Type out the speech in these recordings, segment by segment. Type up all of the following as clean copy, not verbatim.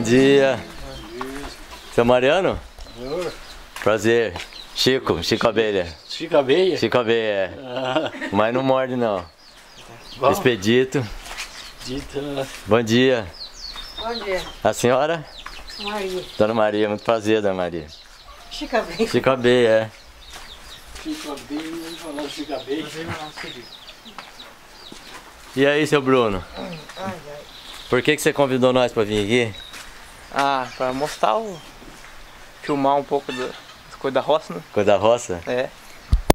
Bom dia. Bom dia. Seu Mariano? Senhor. Prazer. Chico Abelha. Chico Abelha? Chico Abelha, é. Ah. Mas não morde, não. Bom. Expedito. Dito. Bom dia. Bom dia. A senhora? Maria. Dona Maria, muito prazer, Dona Maria. Chico Abelha. Chico Abelha, é. Chico Abelha, vamos falar de Chico Abelha. E aí, seu Bruno? Por que você convidou nós para vir aqui? Ah, para mostrar filmar um pouco da coisa da roça, né? Coisa da roça? É.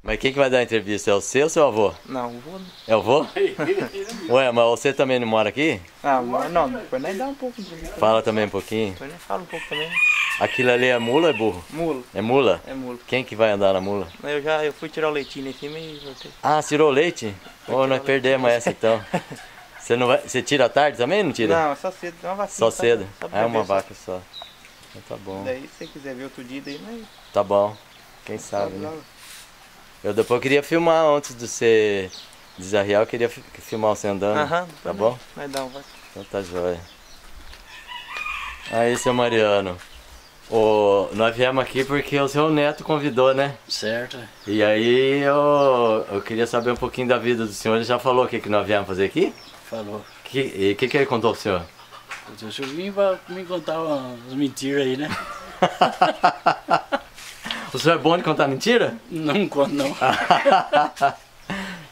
Mas quem que vai dar a entrevista? É você ou seu avô? Não, o avô não. É o avô? Ué, mas você também não mora aqui? Ah, não, depois nem dá um pouco. Fala também um pouquinho. Depois nem fala um pouco também. Aquilo ali é mula ou é burro? Mula. É mula? É mula. Quem que vai andar na mula? Eu fui tirar o leitinho aqui, mas voltei. Ah, tirou o leite? Ô, nós perdemos essa então. Você não vai, você tira à tarde também, não tira? Não, é só cedo, é uma vaca. Só cedo? É uma vaca só. Então tá bom. Daí se você quiser ver outro dia daí, mas... Tá bom, quem sabe, né? Eu depois queria filmar, antes de você desarriar, eu queria filmar você andando, tá bom? Vai dar um vaca. Então tá jóia. Aí, seu Mariano, nós viemos aqui porque o seu neto convidou, né? Certo. E aí eu queria saber um pouquinho da vida do senhor. Ele já falou o que nós viemos fazer aqui? Falou. E o que ele contou pro senhor? O senhor vinha pra me contar umas mentiras aí, né? O senhor é bom de contar mentira? Não conto, não.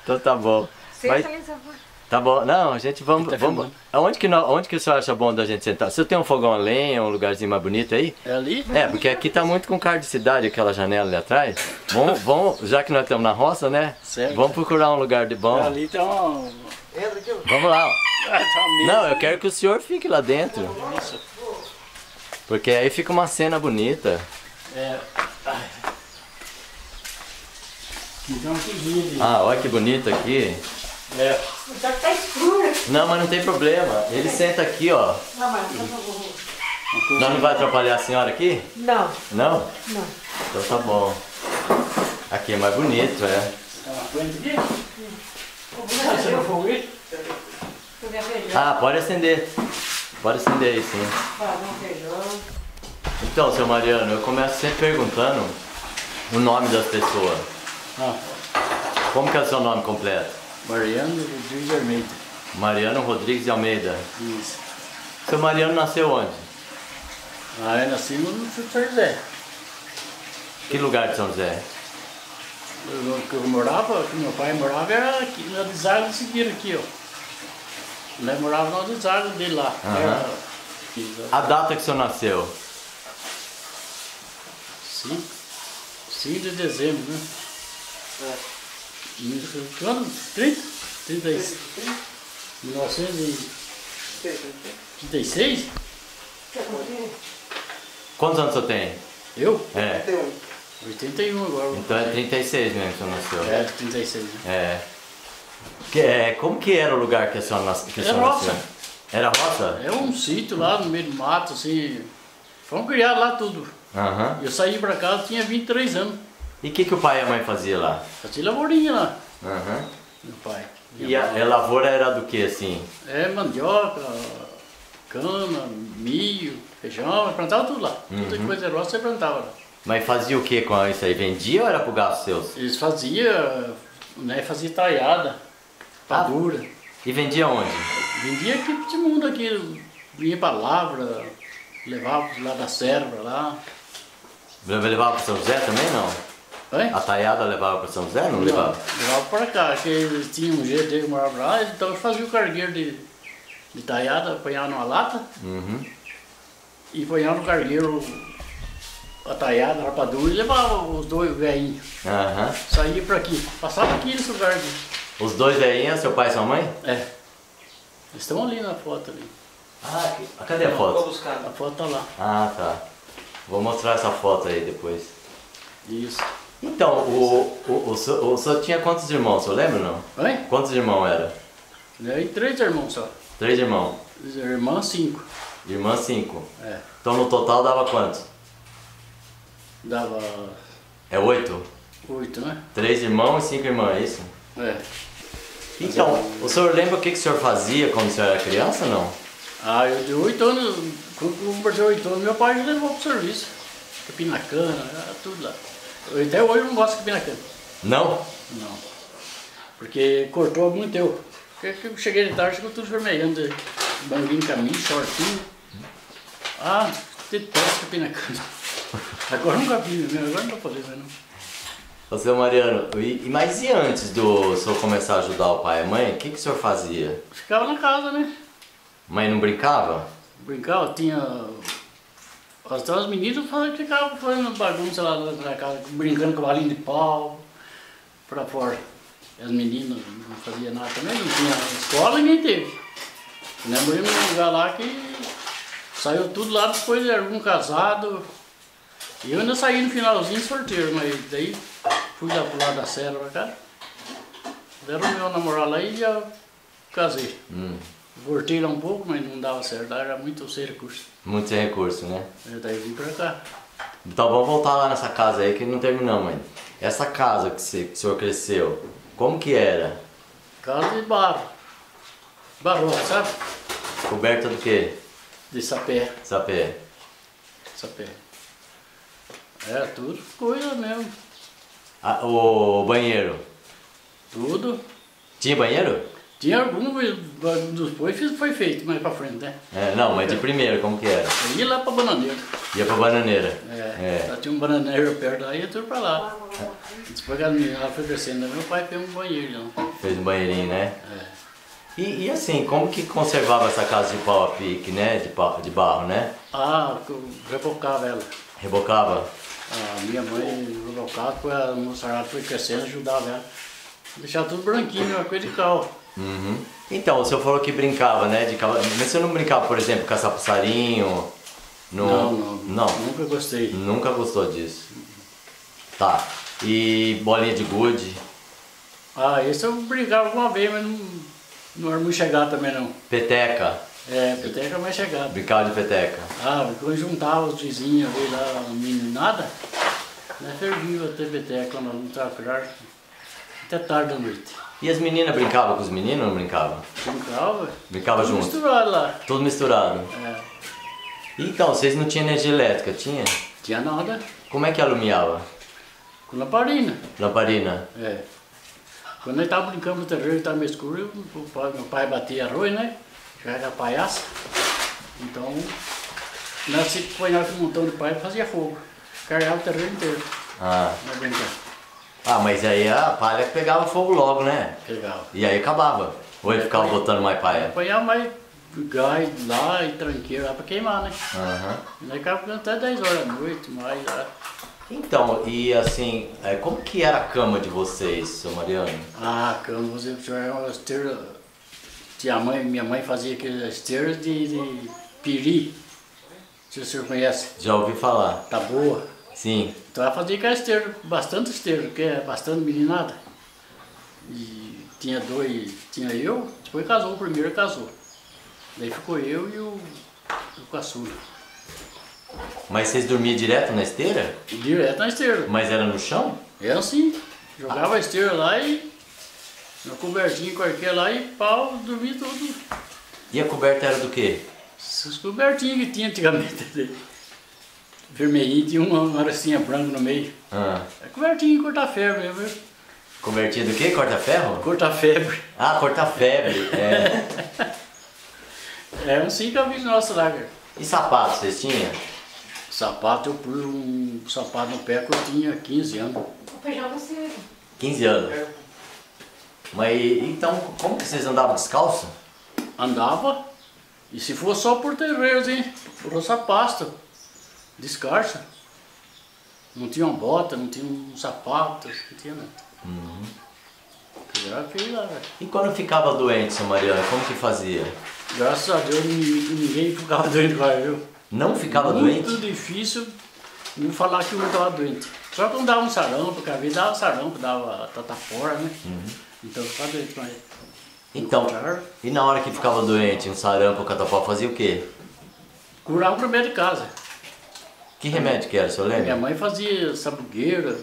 Então tá bom. Senta ali, seu avô. Tá bom. Não, a gente vamos. Onde que o senhor acha bom da gente sentar? O senhor tem um fogão a lenha, um lugarzinho mais bonito aí? É ali? É, porque aqui tá muito com cara de cidade, aquela janela ali atrás. Vamos, já que nós estamos na roça, né? Certo. Vamos procurar um lugar de bom. Ali tem Entra aqui, ó. Vamos lá, ó. Não, eu quero que o senhor fique lá dentro. Porque aí fica uma cena bonita. É. Ah, olha que bonito aqui. É. Tá escuro. Não, mas não tem problema. Ele senta aqui, ó. Não, mas não vai atrapalhar a senhora aqui? Não. Não? Não. Então tá bom. Aqui é mais bonito, é. Você não foi ouvir? Ah, pode acender. Pode acender aí, sim. Então, seu Mariano, eu começo sempre perguntando o nome das pessoas. Como que é o seu nome completo? Mariano Rodrigues de Almeida. Mariano Rodrigues de Almeida. Isso. Seu Mariano nasceu onde? Ah, eu nasci no São José. Que lugar de São José? Que meu pai morava era aqui, na Alizária seguiram aqui, ó. Ele morava na Alizária dele lá. A data que o senhor nasceu? 5 de dezembro, né? É. 1936? Quantos anos o senhor tem? Eu? É. 81 agora. Então é 36 mesmo que o senhor nasceu. É, 36. É. Como que era o lugar que a senhora nasceu? Era roça. Era roça? É um sítio lá no meio do mato, assim. Fomos criados lá tudo. Eu saí pra casa, tinha 23 anos. E o que o pai e a mãe faziam lá? Fazia lavourinha lá. Meu pai. E a lavoura era do que, assim? É, mandioca, cana, milho, feijão, plantava tudo lá. Toda coisa roça você plantava lá. Mas fazia o que com isso aí? Vendia ou era pro gasto seus? Eles faziam, né? Fazia talhada, padura. E vendia onde? Vendia aqui pro mundo aqui. Vinha pra Lavra, levava lá da Serra pra lá. Levava pro São José também, não? É? A talhada levava pro São José, não levava? Levava pra cá, porque eles tinham um jeito de morar pra lá, então fazia o cargueiro de talhada, apanhava numa lata. E apanhava no cargueiro a talhada, a rapadura, e levava os dois velhinhos. Saía pra aqui, passava aqui nesse lugar aqui. Os dois velhinhos, seu pai e sua mãe? É. Eles estão ali na foto ali. Ah, cadê a foto? Vou buscar. A foto tá lá. Ah, tá. Vou mostrar essa foto aí depois. Isso. Então, o senhor tinha quantos irmãos, o senhor lembra ou não? Hein? Quantos irmãos era? E 3 irmãos só. 3 irmãos? Irmã 5. Irmã 5. É. Então no total dava quantos? Dava... É 8? 8, né? 3 irmãos e 5 irmãs, é isso? É. Então, o senhor lembra o que o senhor fazia quando o senhor era criança ou não? Ah, eu dei 8 anos, quando eu completei 8 anos, meu pai me levou para o serviço. Capim na cana, tudo lá. Eu, até hoje eu não gosto de capim na cana. Não? Não. Porque cortou algum teu. Eu cheguei de tarde, chegou tudo vermelhando, banguinho de caminho, shortinho. Ah, tem tanto capim na cana. Agora não capim, agora não estou fazendo mais não. Ô, seu Mariano, mas e antes do senhor começar a ajudar o pai e a mãe, o que o senhor fazia? Ficava na casa, né? Mãe não brincava? Brincava, tinha... Até os meninos ficavam fazendo bagunça lá na casa, brincando com balinho de pau, pra fora. E as meninas não faziam nada também, não tinha escola, ninguém teve. Lembro de um lugar lá que saiu tudo lá, depois era um casado. E eu ainda saí no finalzinho sorteiro, mas daí fui lá pro lado da Serra pra cá. Deram meu namorado lá e já casei. Voltei lá um pouco, mas não dava certo, era muito sem recurso. Muito sem recurso, né? Eu daí vim pra cá. Então vamos voltar lá nessa casa aí que não terminamos ainda. Essa casa que o senhor cresceu, como que era? Casa de barro. Barroca, sabe? Coberta do quê? De sapé. Sapé. Sapé. É, tudo coisa mesmo. Ah, o banheiro? Tudo. Tinha banheiro? Tinha algum, depois foi feito mais pra frente, né? É, não, mas de primeiro, como que era? Eu ia lá pra bananeira. Ia pra bananeira? É, só tinha um bananeiro perto, aí ia tudo pra lá. Depois que a menina foi crescendo, meu pai fez um banheiro. Fez um banheirinho, né? É. E assim, como que conservava essa casa de pau a pique, né? De barro, né? Ah, rebocava ela. Rebocava? A minha mãe rebocava, a moçarada foi crescendo, ajudava ela. Deixava tudo branquinho, uma coisa de cal. Então, o senhor falou que brincava, né? De cavalo. Mas você não brincava, por exemplo, caçar passarinho? Não. Nunca gostei. Nunca gostou disso. Tá. E bolinha de gude? Ah, esse eu brincava alguma vez, mas não era muito chegado também não. Peteca? É, peteca é mais chegada. Brincava de peteca? Ah, quando juntava os vizinhos, veio lá, meninada, nós fervíamos até peteca quando nós não estávamos até tarde da noite. E as meninas brincavam com os meninos ou não brincavam? Brincava. Brincava junto? Tudo misturado lá. Tudo misturado? É. Então, vocês não tinham energia elétrica, tinha? Tinha nada. Como é que alumiava? Com lamparina. Lamparina? É. Quando nós estávamos brincando no terreiro, estava meio escuro, meu pai batia arroz, né? Já era palhaça. Então, nós se apanhava com um montão de palha e fazia fogo. Carregava o terreiro inteiro. Ah. Ah, mas aí a palha pegava fogo logo, né? Pegava. E aí acabava. Ou ele ficava botando mais palha? Apanhava mais gás lá e tranqueira lá pra queimar, né? E nós ficava até 10 horas da noite, mais lá. Então, e assim, como que era a cama de vocês, seu Mariano? Ah, a cama, você tinha uma esteira... Minha mãe fazia aquelas esteiras de piri. Se o senhor conhece. Já ouvi falar. Tá boa. Sim. Então ela fazia aquela esteira, bastante esteira, porque é bastante meninada. E tinha dois, tinha eu, depois casou, o primeiro casou. Daí ficou eu e o caçula. Mas vocês dormiam direto na esteira? Direto na esteira. Mas era no chão? Era sim. Jogava a esteira lá e... Uma cobertinha qualquer lá e pau, dormia tudo. E a coberta era do quê? Essas cobertinhas que tinha antigamente. Vermelhinha, tinha uma aracinha branca no meio. É cobertinha de corta-febre, viu? Cobertinha do quê? Corta-ferro? Corta-febre. Ah, corta-febre, é. Era um 5 avisos nosso lá, cara. E sapato, vocês tinham? Sapato, eu pus um sapato no pé que eu tinha 15 anos. Eu pegava você. 15 anos? Mas então, como que vocês andavam descalço? Andava, e se for só por terreiros, hein? Roça-pasto, descalço. Não tinha uma bota, não tinha um sapato, não tinha nada. Era feio lá, velho. E quando ficava doente, seu Mariano, como que fazia? Graças a Deus, ninguém ficava doente lá, viu? Não ficava doente? Muito difícil não falar que um estava doente. Só quando dava um sarampo, porque às vezes dava sarampo, dava tatapora, né? Então ficava doente com ele. Então, e na hora que ficava doente, um sarampo, um catapau, fazia o quê? Curava o remédio de casa. Que remédio que era, o senhor lembra? Minha mãe fazia sabugueira,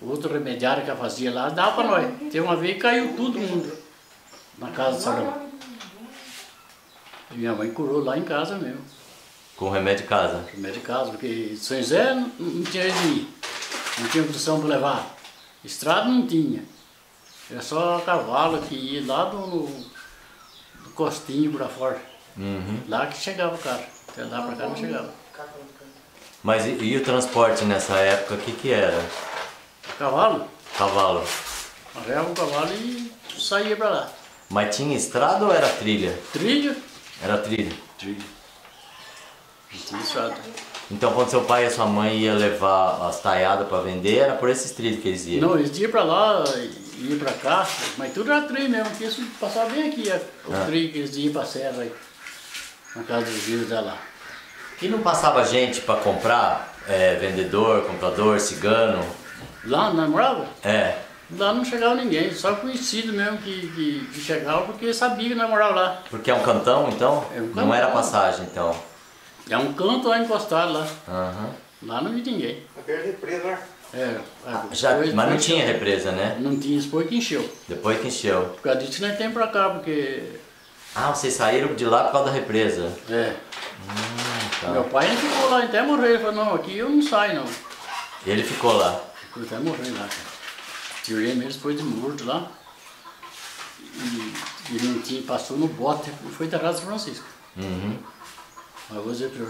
outro remediário que ela fazia lá, dava pra nós. Teve uma vez que caiu todo mundo na casa do sarampo. E minha mãe curou lá em casa mesmo. Com remédio de casa? Remédio de casa, porque São José não tinha de ir. Não tinha produção para levar. Estrada não tinha. Era só cavalo que ia lá do costinho para fora. Uhum. Lá que chegava o carro. Até lá para cá não chegava. Mas e o transporte nessa época, o que que era? Cavalo. Cavalo. Arreava o cavalo e saía para lá. Mas tinha estrada ou era trilha? Trilha. Era trilha? Trilha. Não tinha estrada. Então quando seu pai e sua mãe iam levar as taiadas para vender, era por esses trilhos que eles iam? Não, eles iam para lá, iam para cá, mas tudo era trilho mesmo, porque isso passava bem aqui, o trilho que eles iam para Serra, na casa dos Giro da lá. E não passava gente para comprar? Vendedor, comprador, cigano? Lá não morava? É. Lá não chegava ninguém, só conhecido mesmo que chegava, porque sabia que não morava lá. Porque é um cantão, então? É um cantão. Não era passagem, então? É um canto lá encostado lá. Uhum. Lá não vi ninguém. Aquela represa lá. É. Mas não tinha represa, né? Não tinha, depois que encheu. Depois que encheu. Por causa disso que nós temos pra cá, porque... Ah, vocês saíram de lá por causa da represa? É. Tá. Meu pai ficou lá até morrer, ele falou, não, aqui eu não saio não. Ele ficou lá? Ficou até morrer lá, cara. Tirei mesmo, foi de morto lá. E não tinha, passou no bote e foi enterrado São Francisco. Uhum. Mas vou dizer pra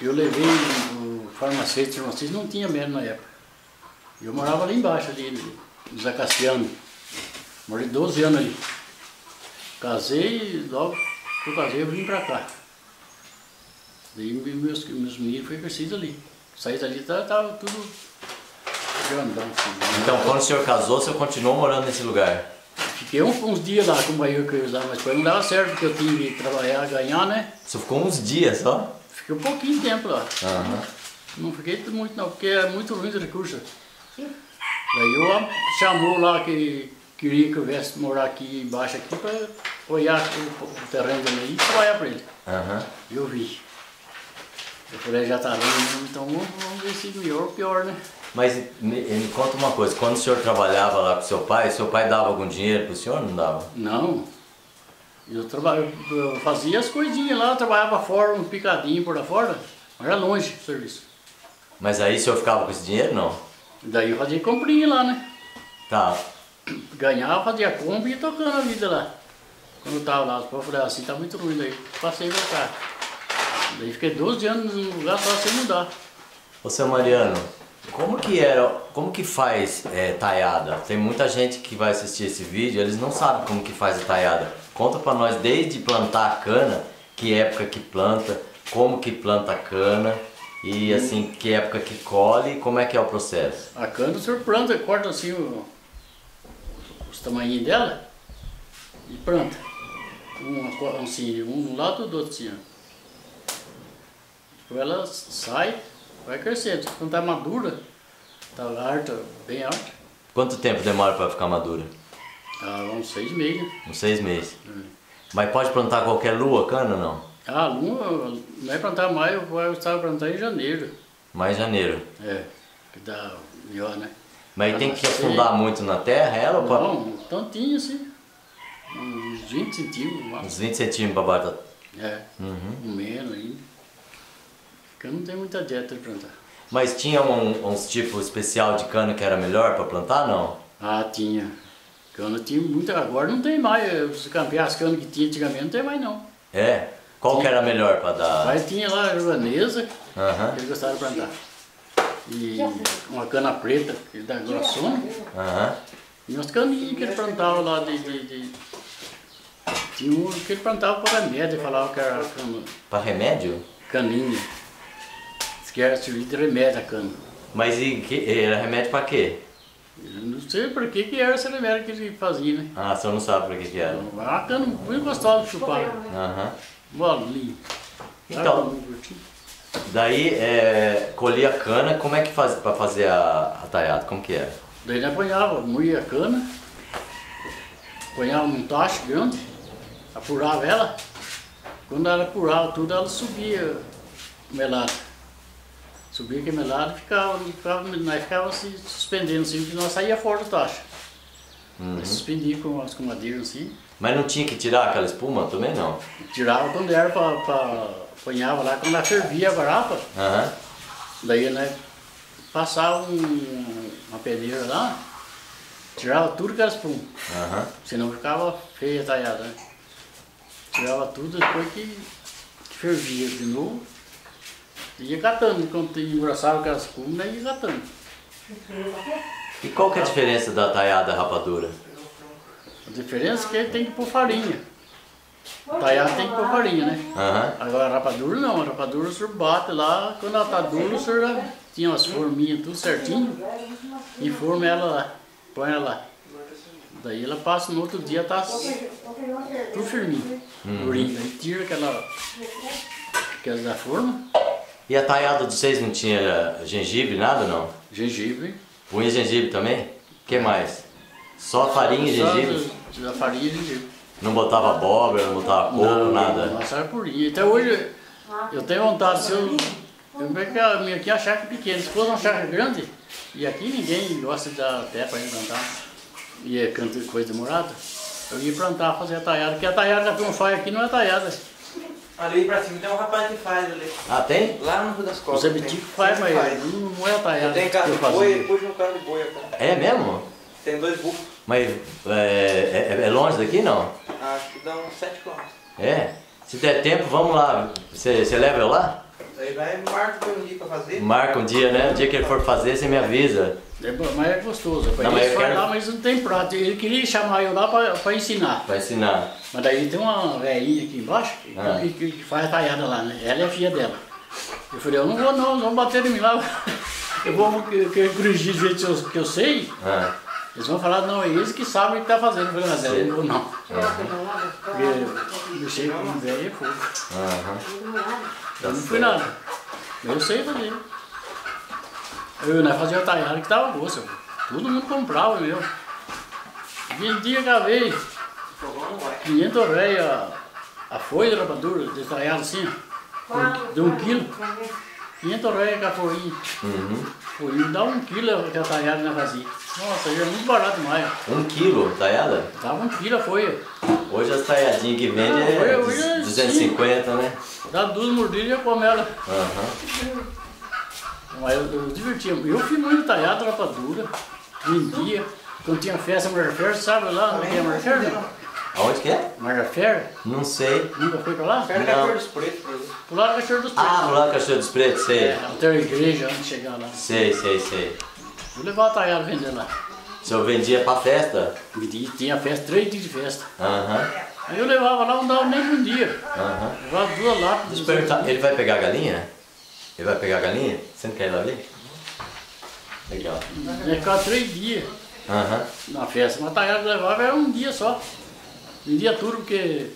eu levei o farmacêutico de São Francisco, não tinha mesmo na época. Eu morava ali embaixo, ali, no Zacateano. Morei 12 anos ali. Casei e logo que eu casei eu vim pra cá. Daí meus meninos foi crescido ali. Saí dali, tava tudo grandão. Assim. Então quando o senhor casou, o senhor continuou morando nesse lugar? Fiquei uns dias lá com o banheiro que eu usava, mas depois não dava certo, porque eu tinha que trabalhar, ganhar, né? Você ficou uns dias só? Fiquei um pouquinho de tempo lá. Uhum. Não fiquei muito não, porque é muito ruim de recursos. Daí eu chamou lá que queria que eu viesse morar aqui embaixo aqui para olhar o terreno ali e trabalhar para ele. Uhum. Eu vi. Eu falei, já tá vendo, então vamos ver se melhor ou pior, né? Mas me conta uma coisa, quando o senhor trabalhava lá com seu pai dava algum dinheiro pro senhor ou não dava? Não. Eu fazia as coisinhas lá, trabalhava fora, um picadinho por lá fora, mas era longe do serviço. Mas aí o senhor ficava com esse dinheiro, não? Daí eu fazia comprinha lá, né? Tá. Ganhava, fazia compra e ia tocando a vida lá. Quando eu tava lá, eu falei, assim tá muito ruim, daí passei a voltar. Daí fiquei 12 anos num lugar só sem mudar. Ô seu Mariano, como que faz taiada? Tem muita gente que vai assistir esse vídeo, eles não sabem como que faz a taiada. Conta pra nós desde plantar a cana, que época que planta, como que planta a cana e assim, que época que colhe, como é que é o processo? A cana o senhor planta, corta assim os tamanhinhos dela e planta. Um lado do outro assim. Ela sai, vai crescendo. Quando está madura, está alta, bem alta. Quanto tempo demora para ficar madura? Ah, uns 6 meses. Uns 6 meses. É. Mas pode plantar qualquer lua, cana ou não? Ah, lua, não é plantar mais, eu estava plantando em janeiro. Mais janeiro? É, que dá melhor, né? Mas tem que afundar muito na terra ela? Não, um tantinho assim. Uns 20 centímetros. Lá. Uns 20 centímetros para baixo? É, uhum. Menos ainda. Porque eu não tenho muita dieta de plantar. Mas tinha uns tipos especial de cana que era melhor para plantar, não? Ah, tinha. Cana tinha muita, agora não tem mais. Se campear as canas que tinha antigamente não tem mais não. É? Qual tinha, que era melhor para dar? Mas tinha lá a joanesa, uhum, que eles gostaram de plantar. E uma cana preta, que dá grossona. Uhum. E umas caninhas que eles plantavam lá tinha um que eles plantavam para remédio, falavam que era cana. Para remédio? Caninha. Que era servir de remédio a cana. Mas era remédio para quê? Eu não sei para que era esse remédio que ele fazia, né? Ah, o senhor não sabe para que era? A cana muito gostosa de chupar. Aham. Bolinho. Então, daí colhia a cana, como é que faz para fazer a taiada? Como que era? Daí ele apanhava, moía a cana, apanhava um tacho grande, apurava ela. Quando ela apurava tudo, ela subia melada. Subia queimelado e ficava se suspendendo assim, porque nós saía fora do tacho. Uhum. Suspendia com as comadeiras assim, Mas não tinha que tirar aquela espuma também, não? Tirava quando era, apanhava lá, quando ela fervia a garapa. Uhum. Daí, né, passava uma peneira lá, tirava tudo que era espuma. Uhum. Senão ficava feia a talhada, né? Tirava tudo, depois que fervia de novo, ia catando. Quando engrossava aquela espuma, ia catando. E qual que é a diferença da talhada à rapadura? A diferença é que ele tem que pôr farinha. Talhada tem que pôr farinha, né? Uhum. Agora a rapadura não, a rapadura o senhor bate lá, quando ela tá dura o senhor já tinha umas forminhas tudo certinho e forma ela lá, põe ela lá. Daí ela passa no outro dia, tá tudo firminho, durinho, aí tira aquela da forma. E a talhada de vocês não tinha gengibre, nada não? Gengibre. Punha gengibre também? O que mais? Só farinha e gengibre? Só farinha e gengibre. Não botava abóbora, não botava coco, não, nada? Não, só purinha. Até hoje eu tenho vontade, se eu pego aqui a chácara pequena, se fosse uma chácara grande, e aqui ninguém gosta de dar terra para gente plantar, e é canto de coisa demorada, eu ia plantar, fazer a talhada, porque a talhada da Pronfai aqui não é talhada. Ali pra cima tem um rapaz que faz ali. Ah, tem? Lá no Rio das Costas. O Zé Bitico faz, mas não é talhada. Tem carro de boi, ele puxa um carro de boi. É mesmo? Tem dois búfalos. Mas é longe daqui, não? Acho que dá uns 7 km. É? Se der tempo, vamos lá. Você leva eu lá? Aí vai, marca um dia pra fazer. Marca um dia, né? O dia que ele for fazer, você me avisa. É, mas é gostoso. Não, mas eu quero... lá, mas não tem prato. Ele queria chamar eu lá pra ensinar. Pra ensinar. Mas daí tem uma velhinha aqui embaixo que faz a talhada lá, né? Ela é a filha dela. Eu falei, eu não vou não, vão bater em mim lá. Eu vou corrigir do jeito que eu sei. Eles vão falar, não, é eles que sabem o que está fazendo. Eu falei, não, não. Porque mexer com um velho é fogo. Eu não fui nada. Eu sei fazer. Eu não fazia o talhado que estava bom, senhor. Todo mundo comprava, meu. Vendia cada vez. 500 réis a folha da rapadura, detalhada assim, de 1 quilo. 500 réis com a folhinha. Folhinha dá 1 quilo que a talhada na fazia. Nossa, já é muito barato demais. 1 quilo talhada? Dava 1 quilo a folha. Hoje as talhadinhas que vendem é 250, né? Dá 2 mordilhas e eu como ela. Mas eu divertia. Eu fui muito talhado, rapadura, vendia. Quando tinha festa, Marjafera, sabe lá? Não tinha Marjafera? Aonde que é? Marjafera? Não sei. Nunca foi pra lá? Perto do Cachorro dos Pretos. Pro lado do Cachorro dos Pretos. Ah, pro lado do Cachorro dos Pretos, sei. É, até a igreja antes de chegar lá. Sei, sei, sei. Vou levar o talhado vender lá. O senhor vendia pra festa? Vendia, tinha festa, 3 dias de festa. Aí eu levava lá, não dava nem um dia. Levava 2 lápis. Deixa eu perguntar, ele vai pegar a galinha? Ele vai pegar a galinha? Você não quer ir lá ver? Legal. Vai ficar 3 dias na festa. Mas a talhada levava era 1 dia só. Vendia tudo porque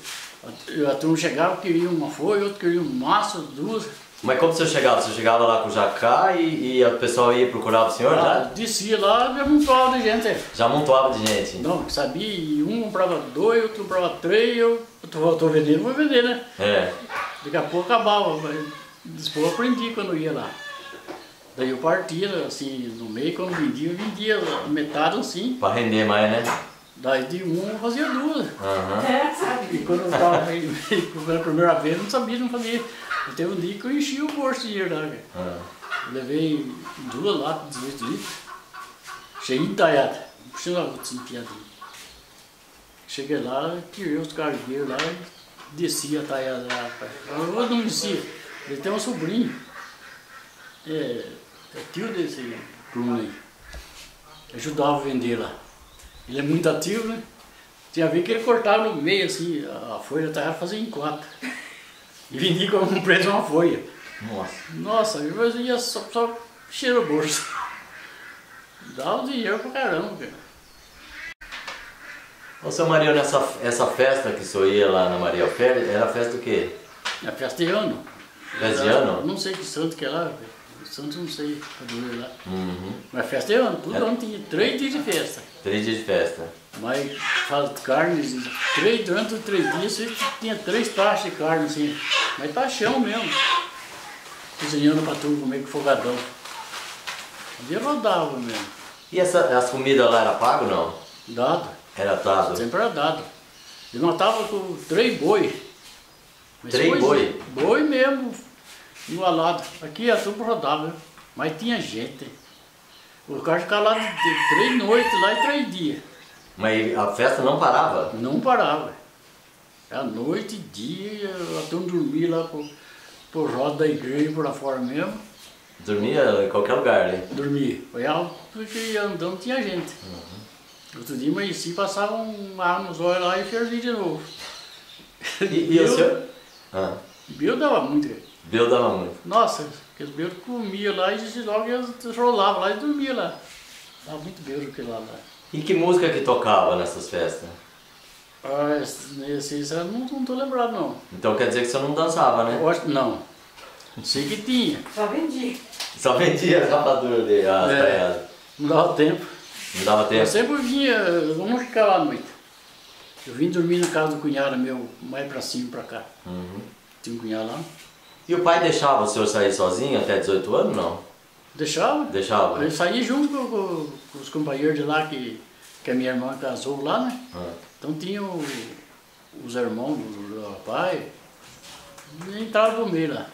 a turma chegava, queria uma folha, outro queria um maço, 2. Mas como você chegava? Você chegava lá com o jacá e o pessoal ia procurar o senhor lá? Descia lá e já montuava de gente. Já montuava de gente? Não, sabia. E um comprava 2, outro comprava 3. Eu estou vendendo, vou vender, né? É. Daqui a pouco acabava. Depois eu aprendi quando eu ia lá. Daí eu partia assim no meio, quando vendia, eu vendia metade assim. Para render mais, né? Daí de um eu fazia 2. E quando eu estava pela primeira vez, eu não sabia, não fazia. Eu teve um dia que eu enchi o bolso de dinheiro lá. Eu levei 2 lápis, 18 litros, cheio de talhada. Não precisava de piadinha. Cheguei lá, tirei os cargueiros lá e desci a talhada lá. Eu não descia. Ele tem um sobrinho, é tio desse Bruno aí, ajudava a vender lá. Ele é muito ativo, né? Tinha a ver que ele cortava no meio assim, a folha da terra fazia em 4. E vendia como um preço uma folha. Nossa. Nossa, eu ia só cheira o bolso. Dava o dinheiro pra caramba, cara. Ô, seu Mariano, essa festa que o senhor ia lá na Maria Ofélia, era festa do quê? Era festa de ano. Ano? Não sei que santo que é lá, santo não sei, lá. Mas festa é ano, tudo ano tinha 3 dias de festa. 3 dias de festa. Mas faz carne, durante os 3 dias você tinha 3 taxas de carne assim, mas taxão mesmo. Cozinhando pra tudo, meio que fogadão. Um dia rodava mesmo. E as comidas lá era pago ou não? Dado. Era dado? Sempre era dado. E nós estávamos com 3 bois. Mas 3 bois? Boi mesmo, no alado. Aqui a tudo rodava, mas tinha gente. O carro ficava lá 3 noites lá e 3 dias. Mas a festa não parava? Não parava. Era noite e dia, a turma dormia lá por roda da igreja e por lá fora mesmo. Dormia em qualquer lugar, né? Dormia. Olhava porque andando tinha gente. Uhum. Outro dia, mas se passava uma arma nos olhos lá e fervia de novo. E o senhor? Ah. Beu dava muito. Beu dava muito. Nossa, aqueles beus comiam lá e logo eles rolavam lá e dormiam lá. Dava muito beu aquele lá. E que música que tocava nessas festas? Ah, esse eu não estou lembrado não. Então quer dizer que você não dançava, né? Não. Sei que tinha. Só vendia. Só vendia a rapadura dele. Não dava tempo. Não dava tempo? Eu sempre vinha, eu não ficava à noite. Eu vim dormir na casa do cunhado meu, mais pra cima, pra cá. Uhum. Tinha um cunhado lá. E o pai deixava o senhor sair sozinho até 18 anos, não? Deixava. Deixava. Eu saía junto com os companheiros de lá, que a minha irmã casou lá, né? Ah. Então tinha os irmãos do rapaz, nem tava no meio lá.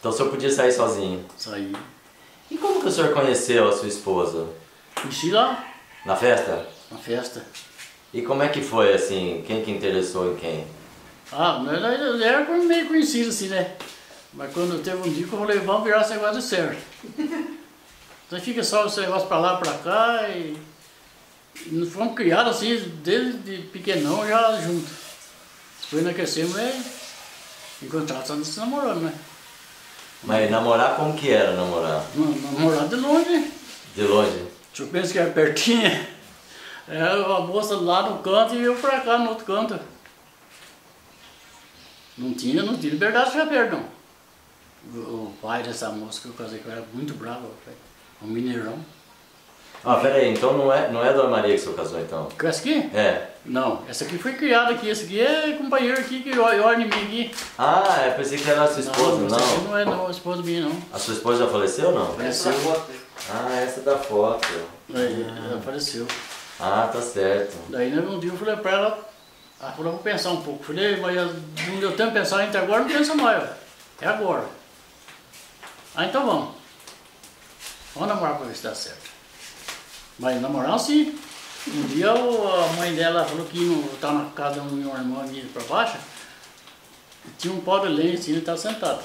Então o senhor podia sair sozinho? Saí. E como que o senhor conheceu a sua esposa? Conheci lá. Na festa? Na festa. E como é que foi, assim, quem que interessou em quem? Ah, nós era meio conhecido, assim, né? Mas quando teve um dia que eu falei, vamos virar esse negócio de Serra. Então fica só esse negócio pra lá, pra cá e fomos criados, assim, desde pequenão já juntos. Depois nós crescemos e contratamos se namorando, né? Mas namorar, como que era namorar? Namorar de longe. De longe? Eu penso que era pertinho. Era uma moça lá no canto e eu pra cá no outro canto. Não tinha liberdade de saber, não. O pai dessa moça que eu casei com era muito bravo, um mineirão. Ah, peraí, então não é a Dona Maria que o senhor casou, então? Com essa aqui? É. Não, essa aqui foi criada aqui, essa aqui é companheiro aqui que olha em mim aqui. Ah, eu pensei que era a sua esposa, não? Não, não é não, a esposa minha não. A sua esposa já faleceu ou não? Faleceu. Ah, essa da foto. É, ela faleceu. Ah, tá certo. Daí um dia eu falei pra ela falou, vou pensar um pouco. Falei, mas não deu tempo de pensar, até agora não pensa mais, é agora. Ah, então vamos. Vamos namorar pra ver se dá certo. Mas namorar sim. Um dia a mãe dela falou que estava na casa de uma irmã minha para baixo e tinha um pau de lenha assim, ele estava sentado.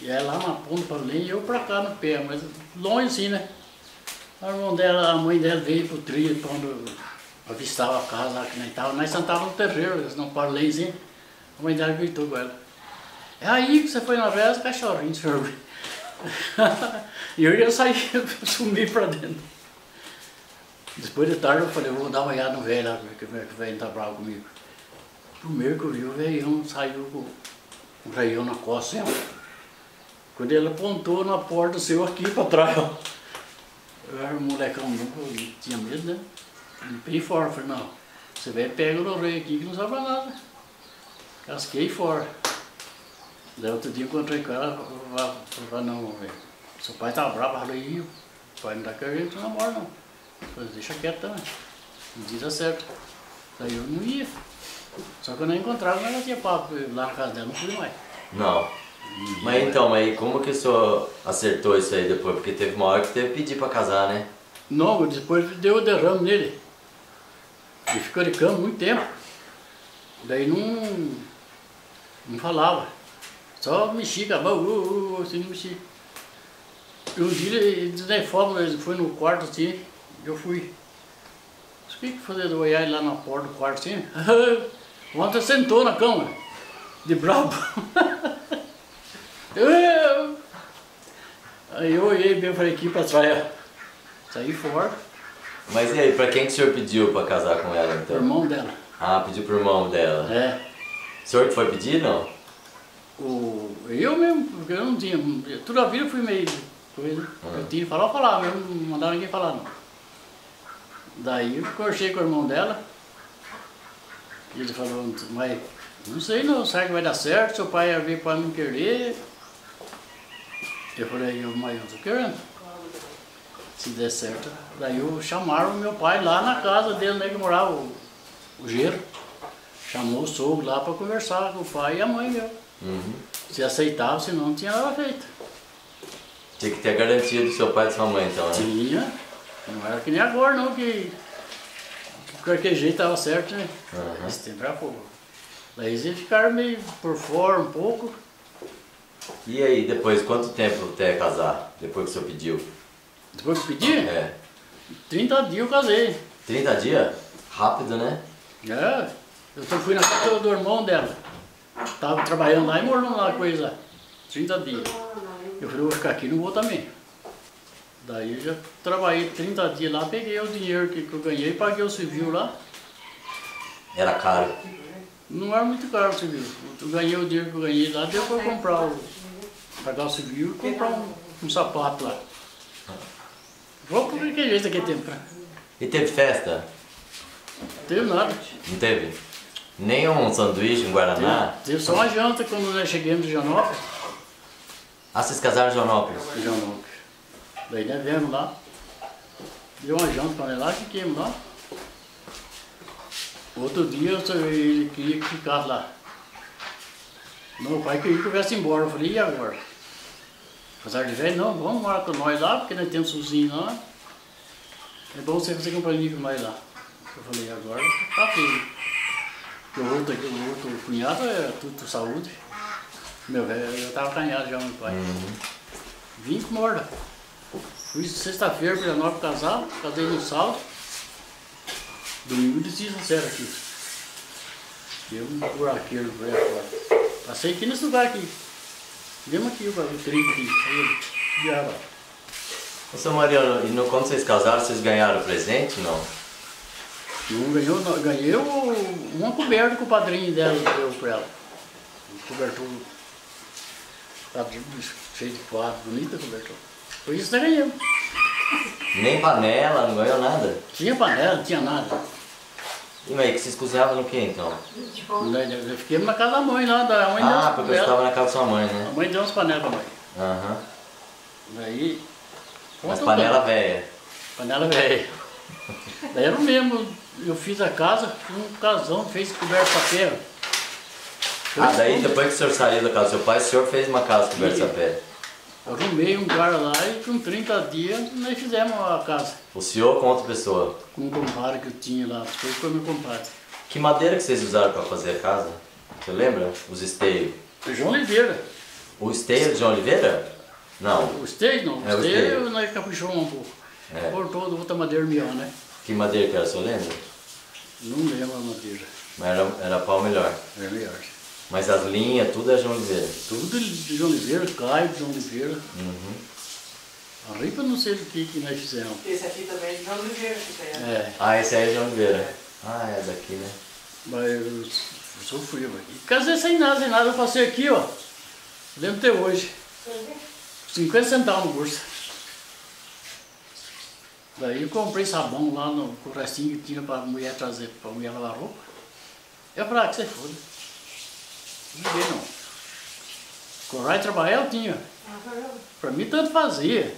E ela lá uma ponta para o lenha e eu para cá no pé, mas longe assim, né? A mãe dela veio pro trilho quando avistava a casa lá que nós estávamos. Nós sentávamos no terreiro, eles não param lenhazinho. A mãe dela gritou com ela. É aí que você foi na vela, cachorrinho, senhor. E eu ia sair, sumir pra dentro. Depois de tarde eu falei, vou dar uma olhada no velho lá, porque o velho tá bravo comigo. Primeiro que eu vi, o velhão saiu com o raião na costa, assim, ó. Quando ele apontou na porta, saiu aqui pra trás, ó. Eu era um molecão, não tinha medo, né? Limpei fora, falei, não, você vai pega o rei aqui que não sabe nada. Casquei fora. Daí outro dia eu encontrei com ela, falei, não, velho, seu pai tá bravo, falei, o pai não dá que a gente não namora, não. Falei, deixa quieto também, não diz a certo. Daí eu não ia, só que eu não encontrava, mas ela tinha papo lá na casa dela, não fui mais. Não, mas então, mas como que o senhor acertou isso aí depois? Porque teve uma hora que teve que pedir pra casar, né? Não, depois deu o derrame nele, ele ficou de cama muito tempo, daí não falava. Só mexi, acabou, assim, não mexi. Eu vi, ele foi no quarto assim, eu fui. O que fazer do olhar lá na porta do quarto assim? Ontem sentou na cama, de brabo. Aí eu olhei bem pra aqui, pra trás, saí fora. Mas e aí, pra quem que o senhor pediu pra casar com ela então? Pro irmão dela. Ah, pediu pro irmão dela. É. O senhor que foi pedir, não? Eu mesmo, porque eu não tinha, toda a vida eu fui meio, eu tinha que falar ou falar, mas não mandava ninguém falar não. Daí eu conversei com o irmão dela, e ele falou, mas não sei não, será que vai dar certo, seu pai ia vir para não querer. Eu falei, mas eu estou querendo, se der certo. Daí eu chamaram o meu pai lá na casa dele, né, que morava, o Giro, chamou o sogro lá para conversar com o pai e a mãe meu. Uhum. Se aceitava, se não tinha nada feito. Tinha que ter a garantia do seu pai e da sua mãe então, né? Tinha. Não era que nem agora não, que de qualquer jeito estava certo, né? Uhum. Esse tempo era pouco. Daí eles ficaram meio por fora um pouco. E aí, depois, quanto tempo até casar? Depois que o senhor pediu? Depois que eu pedi? É. 30 dias eu casei. 30 dias? Rápido, né? É. Eu só fui na casa do irmão dela. Tava trabalhando lá e morando lá, coisa. 30 dias. Eu falei, vou ficar aqui, não vou também. Daí eu já trabalhei 30 dias lá, peguei o dinheiro que eu ganhei e paguei o civil lá. Era caro? Não era muito caro o civil. Eu ganhei o dinheiro que eu ganhei lá, deu pra comprar o... pagar o civil e comprar um sapato lá. Vou por que jeito aqui tempo. E teve festa? Não teve nada. Não teve? Nem um sanduíche, um guaraná? Teve só uma janta quando nós chegamos de Janópolis. Ah, vocês casaram em Janópolis? Janópolis. Daí nós viemos lá. Deu uma janta pra nós lá, fiquemos lá. Outro dia ele queria que ficasse lá. Meu pai queria que eu viesse embora. Eu falei, e agora? Apesar de velho, não, vamos morar com nós lá, porque nós temos sozinho lá. É bom você fazer companhia com nós lá. Eu falei, agora tá feio. Porque o outro cunhado é tudo saúde. Meu velho, eu tava canhado já, meu pai. Uhum. Vim com morda. Fui sexta-feira para nós casar, casei no sábado. Domingo de sincero aqui. Deu um buraqueiro por aí fora. Passei aqui nesse lugar aqui. Vemos aqui o trigo aqui, aí eu... Seu Mariano, e no, quando vocês casaram, vocês ganharam presente, não? Não, ganhei uma coberta que o padrinho dela deu pra ela. Um cobertor cheio de quadro, bonita cobertor. Por isso nós ganhamos. Nem panela, não ganhou nada? Tinha panela, não tinha nada. E aí, que vocês cozinhavam no que então? Eu fiquei na casa da mãe lá, da mãe. Ah, porque eu estava na casa da sua mãe, né? A mãe deu umas panelas pra mãe. Aham. Uhum. Daí... mas panela velha. Panela velha. Daí era o mesmo, eu fiz a casa, um casão, fez coberta de sapé. Ah, daí depois que o senhor saiu da casa do seu pai, o senhor fez uma casa coberta de sapé. Arrumei um cara lá e com 30 dias nós fizemos a casa. O senhor com outra pessoa? Com um compadre que eu tinha lá, foi meu compadre. Que madeira que vocês usaram para fazer a casa? Você lembra? Os esteios. O João Oliveira. O esteio de João Oliveira? Não. O esteio não, o esteio nós caprichamos um pouco. É. Cortou de outra madeira melhor, né? Que madeira que era, o senhor lembra? Não lembro a madeira. Mas era pau melhor? Era melhor. Mas as linhas, tudo é João Oliveira? Tudo de João Oliveira, Caio de João Oliveira. Uhum. A ripa não sei do que nós fizemos. Esse aqui também é de João Oliveira. É. Ah, esse aí é de João Oliveira. É. Ah, é daqui, né? Mas eu sofri aqui. Casei sem nada, eu passei aqui, ó. Lembro até hoje. 50 centavos no bolso. Daí eu comprei sabão lá no restinho que tinha pra mulher trazer, pra mulher lavar roupa. Eu falei, ah, que você foda. Não dei não. Coragem de trabalhar eu tinha. Pra mim tanto fazia.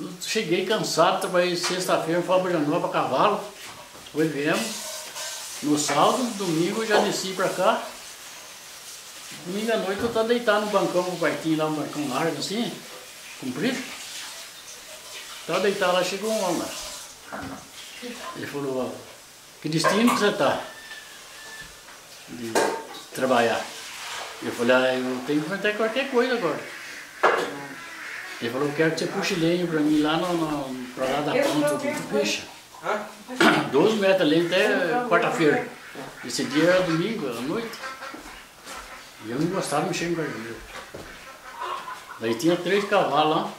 Eu cheguei cansado, trabalhei sexta-feira, fui para Janópolis para cavalo. Depois viemos. No sábado, domingo eu já desci pra cá. Domingo à noite eu estava deitado no bancão com o quartinho lá, um bancão largo assim, comprido. Estava deitado lá, chegou um homem lá. Ele falou, ó, que destino que você tá? De trabalhar. Eu falei, ah, eu tenho que enfrentar qualquer coisa agora. Ele falou, eu quero que você puxe lenha pra mim lá pra lá da ponta do Peixe. 12 metros de lenha até quarta-feira. Esse dia era domingo, à noite. E eu não gostava de mexer no cargueiro. Daí tinha 3 cavalos lá.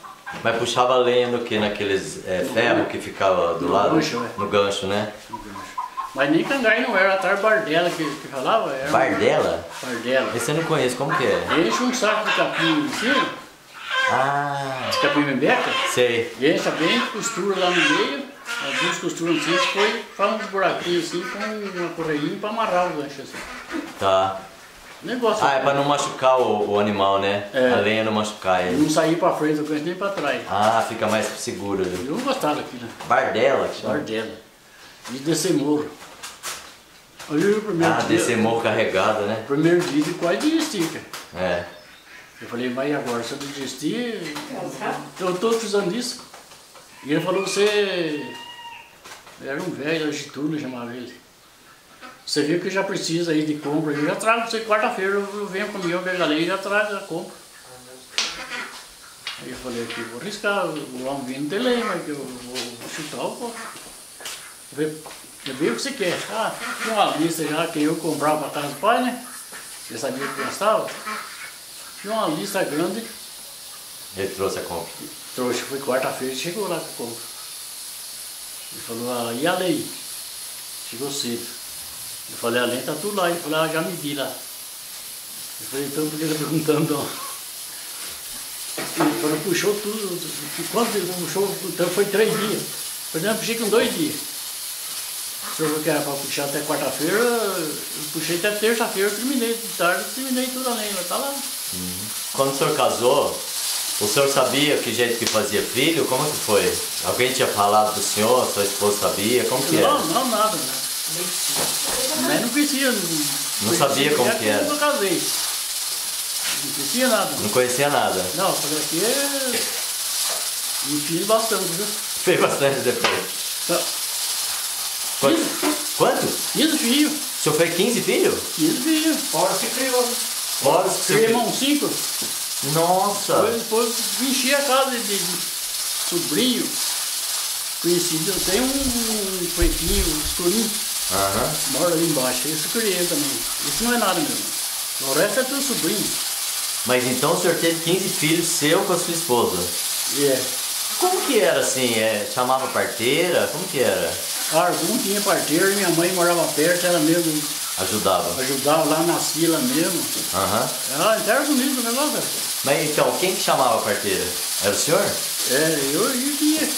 Mas puxava lenha no que? Naqueles ferro que ficava do lado? Gancho, é. No gancho, né? No gancho. Mas nem cangai não era, atrás bardela que falava. Era bardela? Bardela. Esse eu não conheço, como que é? Enche um saco de capim em cima. Ah. De capim bebeca. Sei. Enche bem, costura lá no meio. As duas costuras em cima, depois faz uns buraquinhos assim, com uma correirinha pra amarrar o gancho assim. Tá. Negócio. Ah, é pra não machucar o animal, né? É. A lenha não machucar ele. Não sair pra frente do gancho nem pra trás. Ah, fica mais seguro. Eu não gostava daquilo. Bardela? Bardela. de descer morro. Hoje o primeiro dia... descer morro carregado, né? Primeiro dia de quase desistir, cara. É. Eu falei, mas agora, se eu desistir, eu estou precisando disso. E ele falou, você era um velho, Getúlio, chamava ele. Você viu que já precisa aí de compra, eu já trago você quarta-feira, eu venho comigo, eu pego ali e já trago a compra. Aí eu falei aqui, vou arriscar, o homem vindo tem lei, mas eu vou chutar o copo. Eu vi o que você quer. Ah, tinha uma lista já que eu comprava para casa do pai, né? Você sabia que gastava? Tinha uma lista grande. Ele trouxe a compra? Trouxe, foi quarta-feira, chegou lá com a compra. Ele falou, ah, e a lei? Chegou cedo. Eu falei, a lei tá tudo lá. Ele falou, ah, já medi lá. Eu falei, então por que tá perguntando? Ele falou, puxou tudo. Quanto ele puxou? Então foi 3 dias. Eu falei, não, puxei com 2 dias. Se eu queria para puxar até quarta-feira, eu puxei até terça-feira, terminei de tarde, terminei tudo além, mas tá lá. Quando o senhor casou, o senhor sabia que jeito que fazia filho? Como que foi? Alguém tinha falado do senhor, a sua esposa sabia? Como que era? Não, não, nada. Mas não conhecia. Não sabia como que era? Eu casei. Não conhecia nada. Não conhecia nada? Não, falei aqui é... E fiz bastante, viu? Fez bastante depois. Não. Quanto? 15 filhos. O senhor fez 15 filhos? 15 filhos. Fora se criou. Fora se criou. Irmão 5. Nossa. Depois enchi a casa de sobrinho. Conhecido. Eu tenho um pretinho, um escurinho. Mora ali embaixo. Esse criei também. Isso não é nada mesmo. O resto é teu sobrinho. Mas então o senhor teve 15 filhos seu com a sua esposa? É. Como que era assim? Chamava parteira? Como que era? Algum tinha parteiro, minha mãe morava perto, ela mesmo ajudava. Ajudava lá, nascia ela mesmo. Ela era bonita, né, lá, velho? Mas então, quem que chamava a parteira? Era o senhor? É, eu e o dia.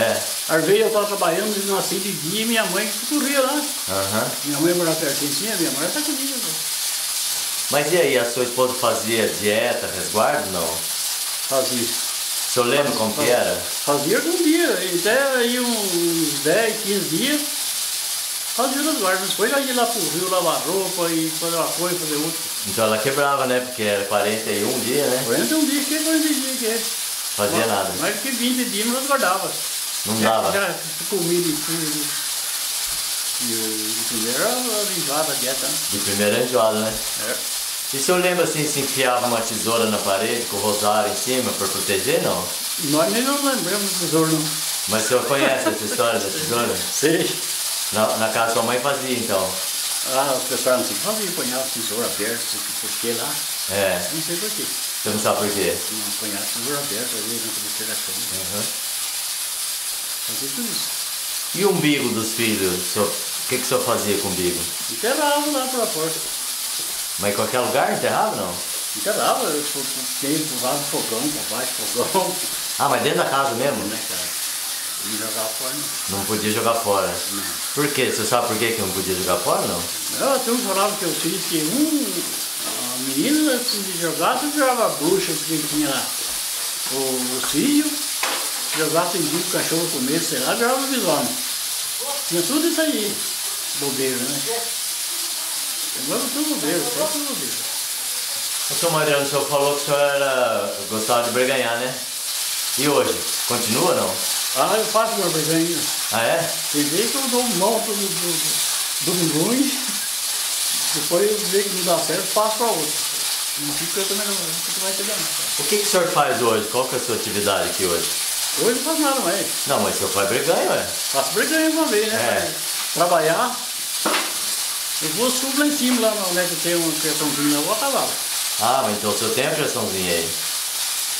É. Às vezes eu estava trabalhando, eu nasci de dia e minha mãe corria lá. Minha mãe morava pertinho, sim, minha mãe está comigo. Mas e aí, a sua esposa fazia dieta, resguardo? Não? Fazia. O senhor lembra como que era? Fazia algum dia, até aí uns 10, 15 dias, fazia nos guardas, depois ia lá pro rio lavar roupa e fazer uma coisa, fazer outra. Então ela quebrava, né? Porque era 41 dias, né? 41 dias, que 40 dias que é. Fazia mas, nada. Mais que 20 dias não guardava. Não dava? Já comida e tudo. E de primeira era enjoada a dieta. De primeira era enjoada, né? É. E o senhor lembra assim, se enfiava uma tesoura na parede com o rosário em cima para proteger, não? Nós nem não lembramos de tesoura, não. Mas o senhor conhece essa história da tesoura? Sim. Na casa da sua mãe fazia, então? Ah, o pessoal não sei o que fazia, apanhava tesoura aberta, não sei por que lá. É. Não sei por quê. Você não sabe por quê? Não, apanhava tesoura aberta ali na cabeceira da cama. Fazia tudo isso. E o umbigo dos filhos? O que o senhor fazia com o umbigo? Enterrava lá pela porta. Mas em qualquer lugar enterrava, não? Enterrava, eu fiquei empurrado no fogão, por baixo do fogão. Ah, mas dentro da casa mesmo? Dentro da casa. Não jogava fora, não. Não podia jogar fora? Não. Por quê? Você sabe por quê que não podia jogar fora, não? Não, eu falava que eu sei que a menina de jogar, se jogava a bruxa, porque tinha lá o filho, jogava sem o cachorro comer, sei lá, jogava o bisomem. Tinha tudo isso aí, bobeira, né? Agora tudo bobeira. O seu Mariano, o senhor falou que o senhor gostava de breganhar, né? E hoje? Continua ou não? Ah, eu faço meu breganho. Ah, é? Tem vezes que eu dou um nó do ruim, depois eu vejo que não dá certo, passo para outro. Não fica também não vai ter nada. O que o senhor faz hoje? Qual que é a sua atividade aqui hoje? Hoje não faço nada, ué. Não, mas o senhor faz breganho, ué? Faço breganho uma vez, né? É. Trabalhar. Eu vou subir lá em cima, lá onde eu tenho uma criaçãozinha, eu vou acabar. Ah, mas então o senhor tem a criaçãozinha aí?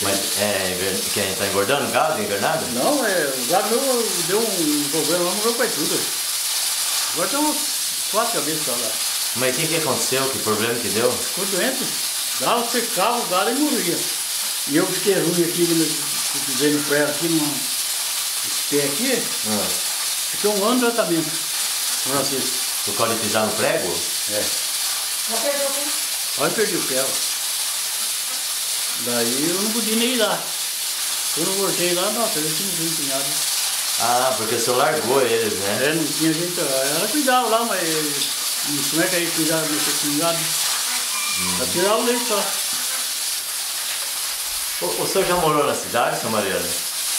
Mas quem tá engordando o gado, invernado? Não, o gado meu deu um problema lá, morreu quase tudo. Agora tem umas 4 cabeças lá. Mas o que aconteceu? Que problema que deu? Ficou doente. Dava, secava o gado e morria. E eu fiquei ruim aqui, que usei no pré aqui, esse pé aqui. Fiquei um ano de tratamento, Francisco. Por causa de pisar no prego? É. Aí eu perdi o pé. Daí eu não podia nem ir lá. Quando eu voltei lá, nossa, eu tinha um empinhado. Ah, porque o senhor largou eles, né? É, não tinha gente. Ela cuidava lá, mas como é que aí cuidava desse cuidado? Pra tirar o leite só. O senhor já morou na cidade, seu Mariano?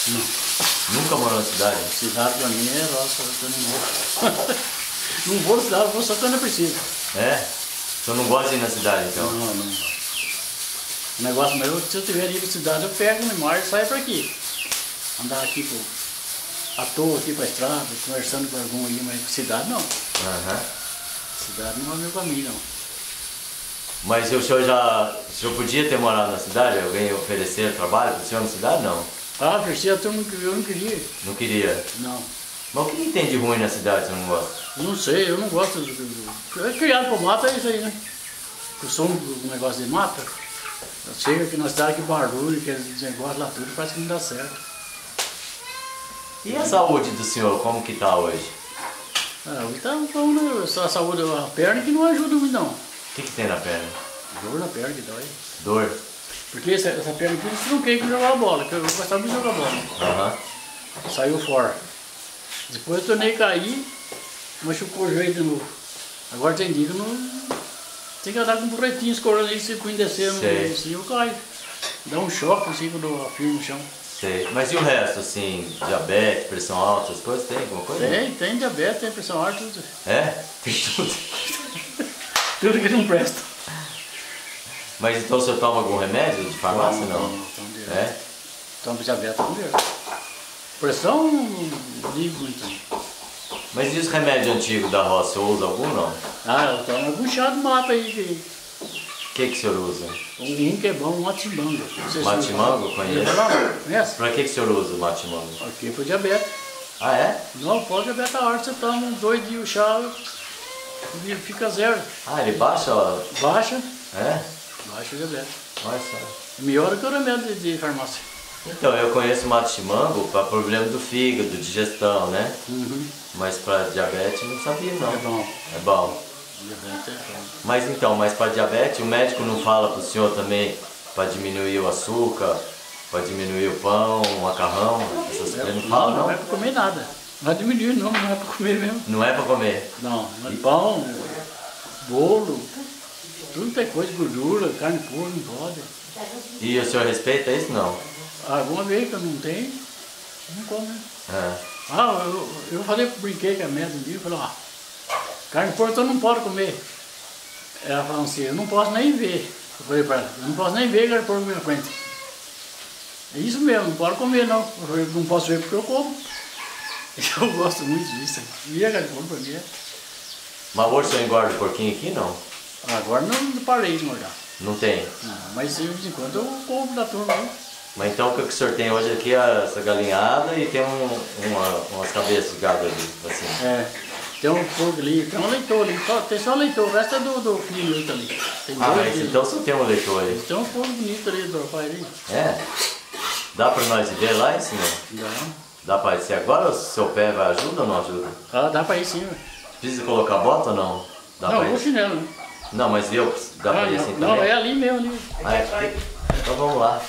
Não. Nunca morou na cidade? Cidade pra mim é lá, só que eu não moro. Não vou na cidade, vou só quando é preciso. É? O senhor não gosta de ir na cidade, então? Não, não. O negócio meu, se eu tiver ido na cidade, eu pego no mar e saio por aqui. Andar aqui à toa, aqui pra estrada, conversando com algum aí, mas cidade não. Aham. Cidade não é meu caminho, não. Mas o senhor já... O senhor podia ter morado na cidade? Alguém oferecer trabalho para o senhor na cidade? Não. Ah, oferecia, eu não queria. Não queria? Não. Mas o que tem de ruim na cidade, você não gosta? Eu não sei, eu não gosto. É criado para mata, é isso aí, né? O som do negócio de mata, chega aqui na cidade, que barulho, que negócio lá tudo, parece que não dá certo. E a saúde do senhor, como que tá hoje? Ah, hoje tá bom, né? A saúde da perna que não ajuda muito, não. O que tem na perna? Dor na perna que dói. Dor? Porque essa perna aqui eu tronquei que jogava bola, que eu gostava de jogar bola. Uhum. Saiu fora. Depois eu tornei cair, machucou o joelho de novo. Agora tem dia que não... Tem que andar com um burretinho escorando aí, se eu descer assim, eu caio. Dá um choque assim quando eu afirmo no chão. Sei. Mas e o resto, assim, diabetes, pressão alta, essas coisas, tem alguma coisa? Tem diabetes, tem pressão alta, tudo. É? Tem tudo. Tudo que não presta. Mas então você toma algum remédio de farmácia? Não. É? Toma diabetes, toma diabetes. Pressão, não ligo muito. Mas e os remédios antigos da roça, você usa algum não? Ah, eu tomo algum chá de mata aí. O que o senhor usa? Um que é bom, um matimango. Matimango, conhece? Pra que o senhor usa o matimango? Aqui é pro diabetes. Ah, é? Não, pode diabetes a hora, você toma uns 2 dias o chá. Ele fica zero. Ah, ele baixa? Ó. Baixa. É? Baixa o diabetes. Olha só. Melhor que o remédio de farmácia. Então, eu conheço o mate-chimango para problema do fígado, digestão, né? Uhum. Mas para diabetes não sabia, não. É bom. É bom. Diabetes é bom. Mas então, mas para diabetes, o médico não fala para o senhor também para diminuir o açúcar, para diminuir o pão, o macarrão? Essas coisas não falam, não? Não é para comer nada. Não diminuir, não, não é para comer mesmo. Não é para comer? Não, mas pão, bolo, tudo tem coisa, gordura, carne pura, não pode. E o senhor respeita isso, não? Alguma vez que eu não tenho, não como. É. Ah, eu falei, brinquei com a médica um dia, eu falei, ó, carne pura então não pode comer. Ela falou assim, eu não posso nem ver. Eu falei para ela, eu não posso nem ver carne pura na minha frente. É isso mesmo, não pode comer não. Eu falei, não posso ver porque eu como. Eu gosto muito disso. E a carne pura pra mim é. Mas hoje você engorda o porquinho aqui, não? Agora não parei de engordar. Não tem? Não, mas de vez em quando eu como da turma. Mas então o que o senhor tem hoje aqui é essa galinhada e tem umas cabeças de gado ali, assim. É, tem um porco ali, tem um leitor ali, tem só leitor, o resto é do filho ali. Tem mas então só tem um leitor ali. Tem um porco bonito ali do papai ali. É? Dá pra nós ver lá, hein, senhor? Dá. Dá pra ir? Agora o seu pé vai ajuda ou não ajuda? Ah, dá pra ir sim. Precisa colocar bota ou não? Dá não, pra ir? Não, o chinelo. Né? Não, mas eu... Dá pra ir assim não, também? Não, é ali mesmo. Ali. Ah, é. Então vamos lá.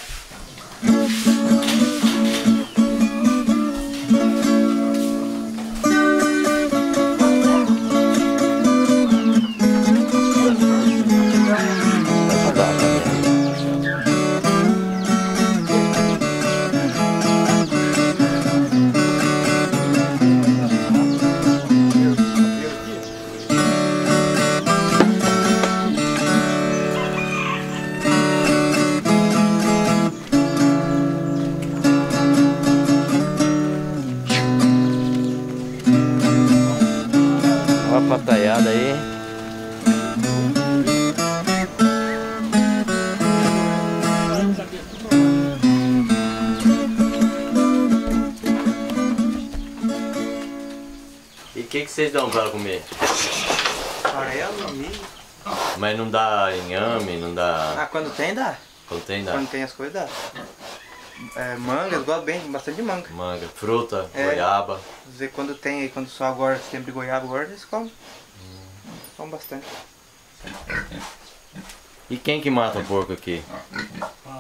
Vocês dão para comer? Farelo, milho. Mas não dá inhame, não dá... Ah, quando tem dá. Quando tem dá. Quando tem as coisas dá. É, manga, eu gosto bem, bastante de manga. Manga, fruta, goiaba. Dizer, quando tem, quando só agora, sempre goiaba, agora eles comem. Comem bastante. E quem que mata o porco aqui?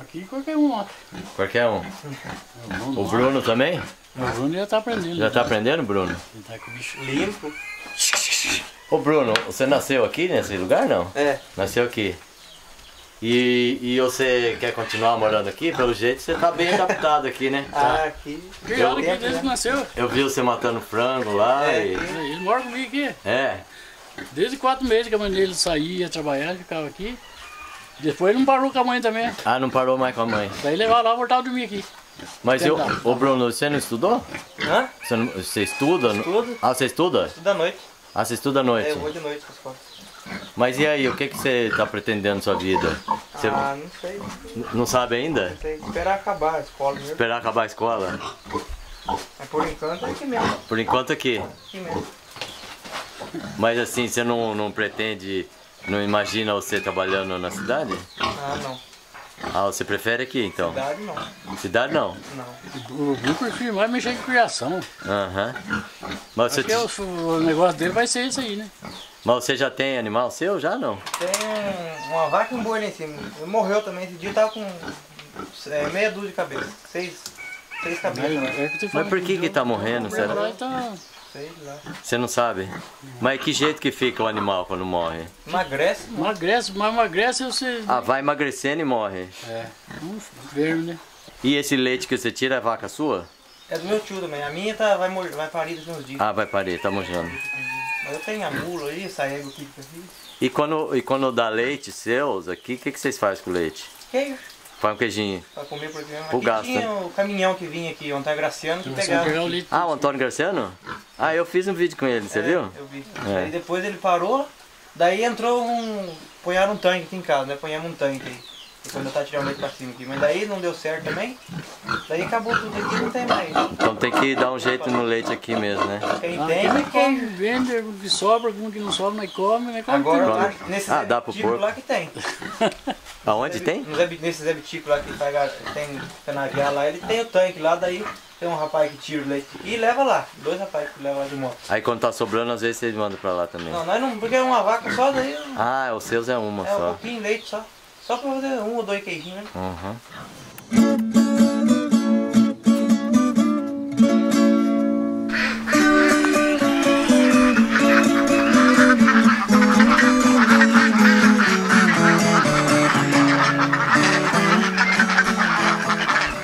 Aqui qualquer um mata. Qualquer um? O Bruno também? O Bruno já tá aprendendo. Já tá aprendendo, Bruno? Ele tá com o bicho limpo. Ô Bruno, você nasceu aqui nesse lugar, não? É. Nasceu aqui. E você quer continuar morando aqui? Pelo jeito você tá bem adaptado aqui, né? Ah, aqui. Criado aqui desde que nasceu. Eu vi você matando frango lá e... Ele mora comigo aqui. É. Desde 4 meses que a mãe dele saía, trabalhava, ficava aqui. Depois ele não parou com a mãe também. Ah, não parou mais com a mãe. Daí levar lá e voltar a dormir aqui. Mas ô Bruno, você não estudou? Hã? Você estuda? Estudo. Ah, você estuda? Estuda à noite. Ah, você estuda à noite? É, eu vou de noite para escola. Mas e aí, o que você está pretendendo na sua vida? Você... Ah, não sei. Não sabe ainda? Não sei. Esperar acabar a escola mesmo. Esperar acabar a escola? Mas por enquanto é aqui mesmo. Por enquanto aqui? Aqui mesmo. Mas assim, você não pretende... Não imagina você trabalhando na cidade? Ah, não. Ah, você prefere aqui, então? Cidade, não. Cidade, não? Não. O Bruno prefiro mais mexer com criação. Aham. Mas você... Porque o negócio dele vai ser isso aí, né? Mas você já tem animal seu, já, não? Tem uma vaca e um boi lá em cima. Ele morreu também. Esse dia eu tava com meia dúzia de cabeça. 6 cabeças. Mas por que tá morrendo, será? Sei lá. Você não sabe? Mas que jeito que fica o animal quando morre? Emagrece? Emagrece, mas emagrece você... Ah, vai emagrecendo e morre. É. Verme, né? E esse leite que você tira é vaca sua? É do meu tio também. A minha vai parir daqui uns dias. Ah, vai parir, tá mojando. Mas eu tenho a mula aí, saigo aqui. E quando dá leite seus aqui, o que vocês fazem com o leite? Queijo. Faz um queijinho. Pra comer por exemplo. Aqui tinha o caminhão que vinha aqui, o Antônio Graciano, que pegava. Ah, o Antônio Graciano? Ah, eu fiz um vídeo com ele, você viu? Eu vi. Aí depois ele parou, daí entrou um... Ponharam um tanque aqui em casa, né? Ponhamos um tanque aí. E quando eu tava tirando o leite pra cima aqui. Mas daí não deu certo também. Daí acabou tudo aqui, não tem mais. Então tem que dar um jeito no leite aqui mesmo, né? Quem tem, quem vende, o que sobra, o que não sobra, nós come, né? Agora, lá, nesse Zé Bitico lá que tem. Aonde tem? Nesse Zé Bitico lá que tem canavial lá, ele tem o tanque lá, daí tem um rapaz que tira o leite e leva lá. 2 rapazes que levam lá de moto. Aí quando tá sobrando, às vezes vocês mandam pra lá também. Não, nós não, porque é uma vaca só, daí... Ah, os seus é uma só. É um pouquinho de leite só. Só pra fazer 1 ou 2 queijinhos, né? Uhum.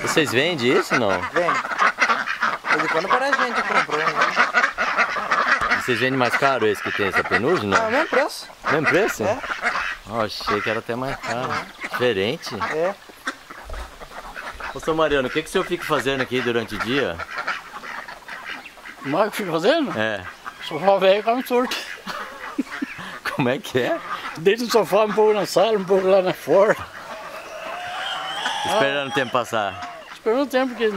Vocês vendem isso ou não? Vende. Mas quando para a gente comprou, né? Vocês vendem mais caro esse que tem essa penugem, não? Não, mesmo preço. Mesmo preço? É. Oh, achei que era até mais caro. Diferente? É. Ô, seu Mariano, o que o senhor fica fazendo aqui durante o dia? O que fica fazendo? É. Sofá velho come torto. Como é que é? Deito no sofá, um pouco na sala, um pouco lá na fora. Esperando o tempo passar? Esperando o tempo, porque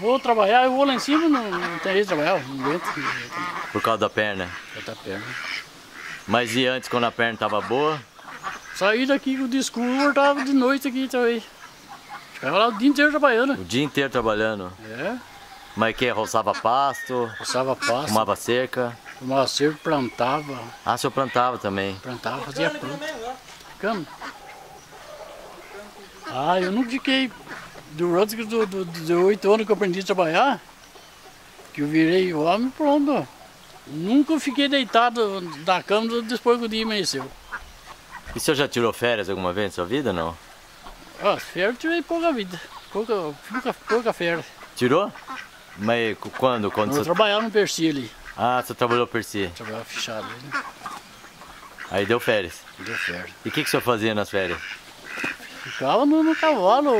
vou trabalhar, eu vou lá em cima, não tem jeito de trabalhar, não aguento. Por causa da perna? Por causa da perna. Mas e antes, quando a perna estava boa? Saí daqui com o discurso e voltava de noite aqui também. Ficava lá o dia inteiro trabalhando. O dia inteiro trabalhando? É. Mas que? Roçava pasto? Roçava pasto. Tomava cerca? Tomava cerca, plantava. Ah, o senhor plantava também? Plantava, fazia planta. Ficando. Ah, eu nunca fiquei... Durante os 8 anos que eu aprendi a trabalhar, que eu virei homem, pronto. Nunca fiquei deitado da cama depois que o dia amanheceu. E o senhor já tirou férias alguma vez na sua vida ou não? Ah, férias eu tirei pouca vida. Pouca férias. Tirou? Mas quando? Eu trabalhava no Percy ali. Ah, você trabalhou no Percy? Trabalhava fechado ali. Né? Aí deu férias? Deu férias. E o que o senhor fazia nas férias? Ficava no cavalo,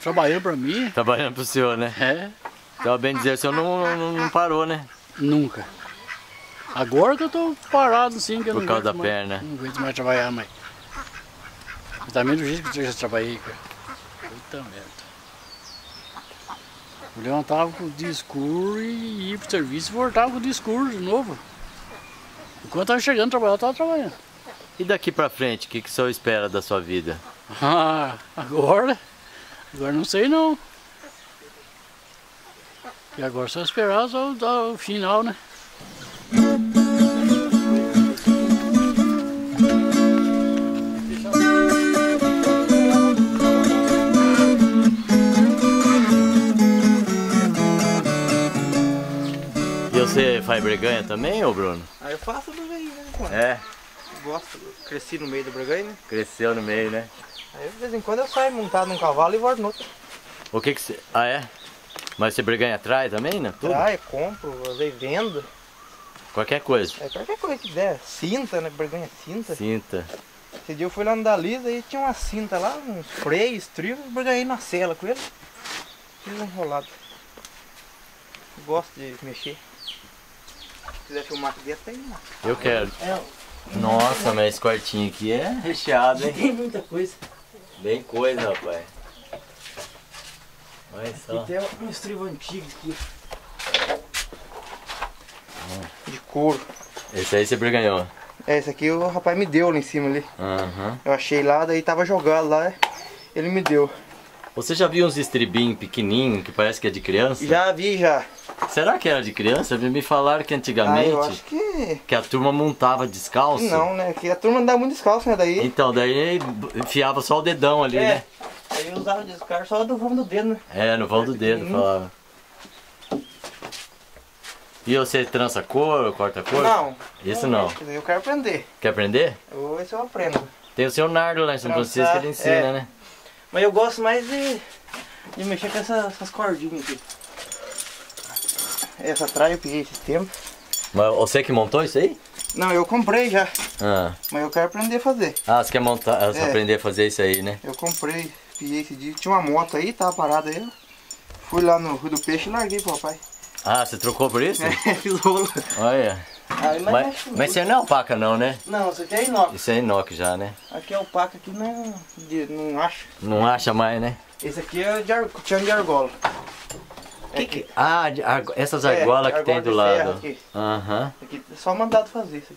trabalhando pra mim. Trabalhando pro senhor, né? É. Então, bem dizer, o senhor não parou, né? Nunca. Agora que eu tô parado assim, que eu não aguento mais. Por causa da perna. Não aguento mais trabalhar, mãe. Eu também do jeito que eu já trabalhei, cara. Puta merda. Eu levantava com o dia escuro e ia pro serviço e voltava com o dia escuro de novo. Enquanto eu tava chegando a trabalhar, eu tava trabalhando. E daqui pra frente, o que o senhor espera da sua vida? Ah, agora? Agora não sei não. E agora só esperar só dar o final, né? Você faz breganha também, ô Bruno? Ah, eu faço também, né? É? Eu gosto, cresci no meio do breganha, né? Cresceu no meio, né? Aí de vez em quando eu saio montado num cavalo e volto no outro. O que que você... Ah, é? Mas você breganha trai também, né? Tudo? Trai, compro, às vezes vendo. Qualquer coisa? É, qualquer coisa que der. Cinta, né? Breganha cinta. Cinta. Esse dia eu fui lá no da Liz e tinha uma cinta lá, uns freios, estribos, breganhei na cela com ele. Fiz enrolado. Gosto de mexer. Se quiser filmar aqui dentro, tem uma. Eu quero. É. Nossa, mas esse quartinho aqui é recheado, hein? Tem muita coisa. Bem coisa, rapaz. Olha só. E tem um estribo antigo aqui. De couro. Esse aí você ganhou? É, esse aqui o rapaz me deu lá em cima ali. Uhum. Eu achei lá, daí tava jogado lá, ele me deu. Você já viu uns estribinhos pequenininhos que parece que é de criança? Já vi, já. Será que era de criança? Me falaram que antigamente eu acho que a turma montava descalço. Não, né? Que a turma andava muito descalço, né? Daí... Então, daí enfiava só o dedão ali, né? Aí eu usava descalço só do vão do dedo, né? É, no vão do dedo, falava. E você trança couro, corta couro? Não. Isso não. Eu quero aprender. Quer aprender? Eu vou ver se eu aprendo. Tem o seu Nardo lá em São Francisco que ele ensina, né? Mas eu gosto mais de mexer com essas cordinhas aqui. Essa traia eu peguei esse tempo. Mas você que montou isso aí? Não, eu comprei já. Ah. Mas eu quero aprender a fazer. Ah, você quer montar, aprender a fazer isso aí, né? Eu comprei, peguei esse dia. Tinha uma moto aí, tava parada aí. Fui lá no Rio do Peixe e larguei pro papai. Ah, você trocou por isso? É, fiz rolo. Olha. Aí, mas você não é alpaca não, né? Não, isso aqui é inox. Isso é inox já, né? Aqui é alpaca, aqui não acha. Não acha mais, né? Esse aqui é de argola. Essas argolas que tem do lado. Aqui. Uhum. Aqui é só mandado fazer isso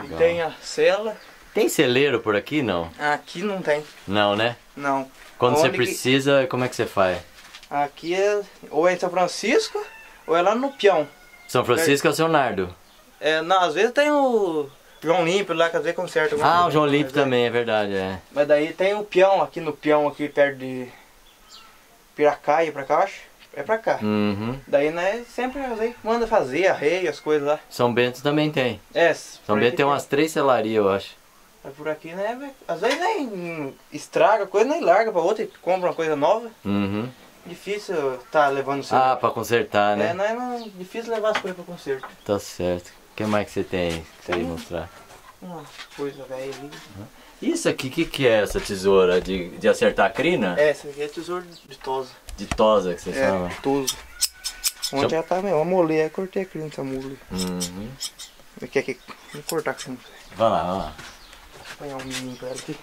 aqui. E tem a cela. Tem celeiro por aqui, não? Aqui não tem. Não, né? Não. Quando você precisa, como é que você faz? Aqui é ou é em São Francisco ou é lá no Pião. São Francisco é o seu Nardo? É, não, às vezes tem o João Límpio lá, que às vezes conserta. Ah, o João Límpio também, é verdade, é. Mas daí tem o Pião, aqui no Pião, aqui perto de Piracaia, pra cá, acho. É pra cá. Uhum. Daí, né, sempre às vezes manda fazer, arreio, as coisas lá. São Bento também tem. É. São Bento tem umas 3 celarias, eu acho. Mas por aqui, né, às vezes nem estraga coisa, nem larga pra outra e compra uma coisa nova. Uhum. Difícil tá levando seu... Ah, pra consertar, né? É, não é difícil levar as coisas pra conserto. Tá certo. O que mais que você tem aí que você ia mostrar? Uma coisa velha ali. Isso aqui, o que é essa tesoura? De acertar a crina? É, essa aqui é tesoura de tosa. De tosa que você chama? É, tosa. Ontem já tava meio, eu amolei, aí cortei a crina dessa mula. Uhum. Aqui, vou cortar a crina. Vai lá, vai lá. Vou apanhar um menino pra ela aqui.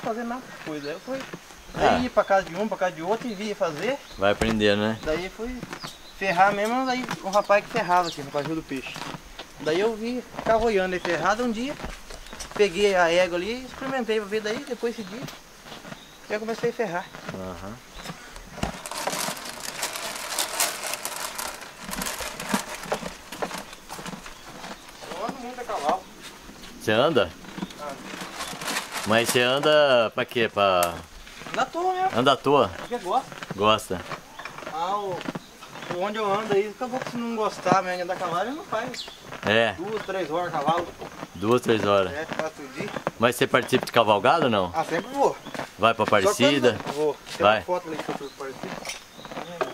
Fazer nada de coisa, eu fui aí pra casa de um, pra casa de outro e via fazer. Vai aprender, né? Daí fui ferrar mesmo, daí um rapaz que ferrava aqui no Cachorro do Peixe. Daí eu vi cavoiando e ferrado um dia, peguei a égua ali, experimentei pra ver, daí depois esse dia já comecei a ferrar. Uhum. Eu ando muito a cavalo. Você anda? Mas você anda pra quê? Pra... Anda à toa mesmo. Anda à toa? Porque gosta. Gosta. Ah, onde eu ando aí, acabou que se não gostar mesmo de andar a cavalo, ele não faz. É. 2, 3 horas cavalo. 2, 3 horas? É, quase todo dia. Mas você participa de cavalgada ou não? Ah, sempre vou. Vai pra Aparecida? Vou. Tem uma foto ali que eu fui pra Aparecida.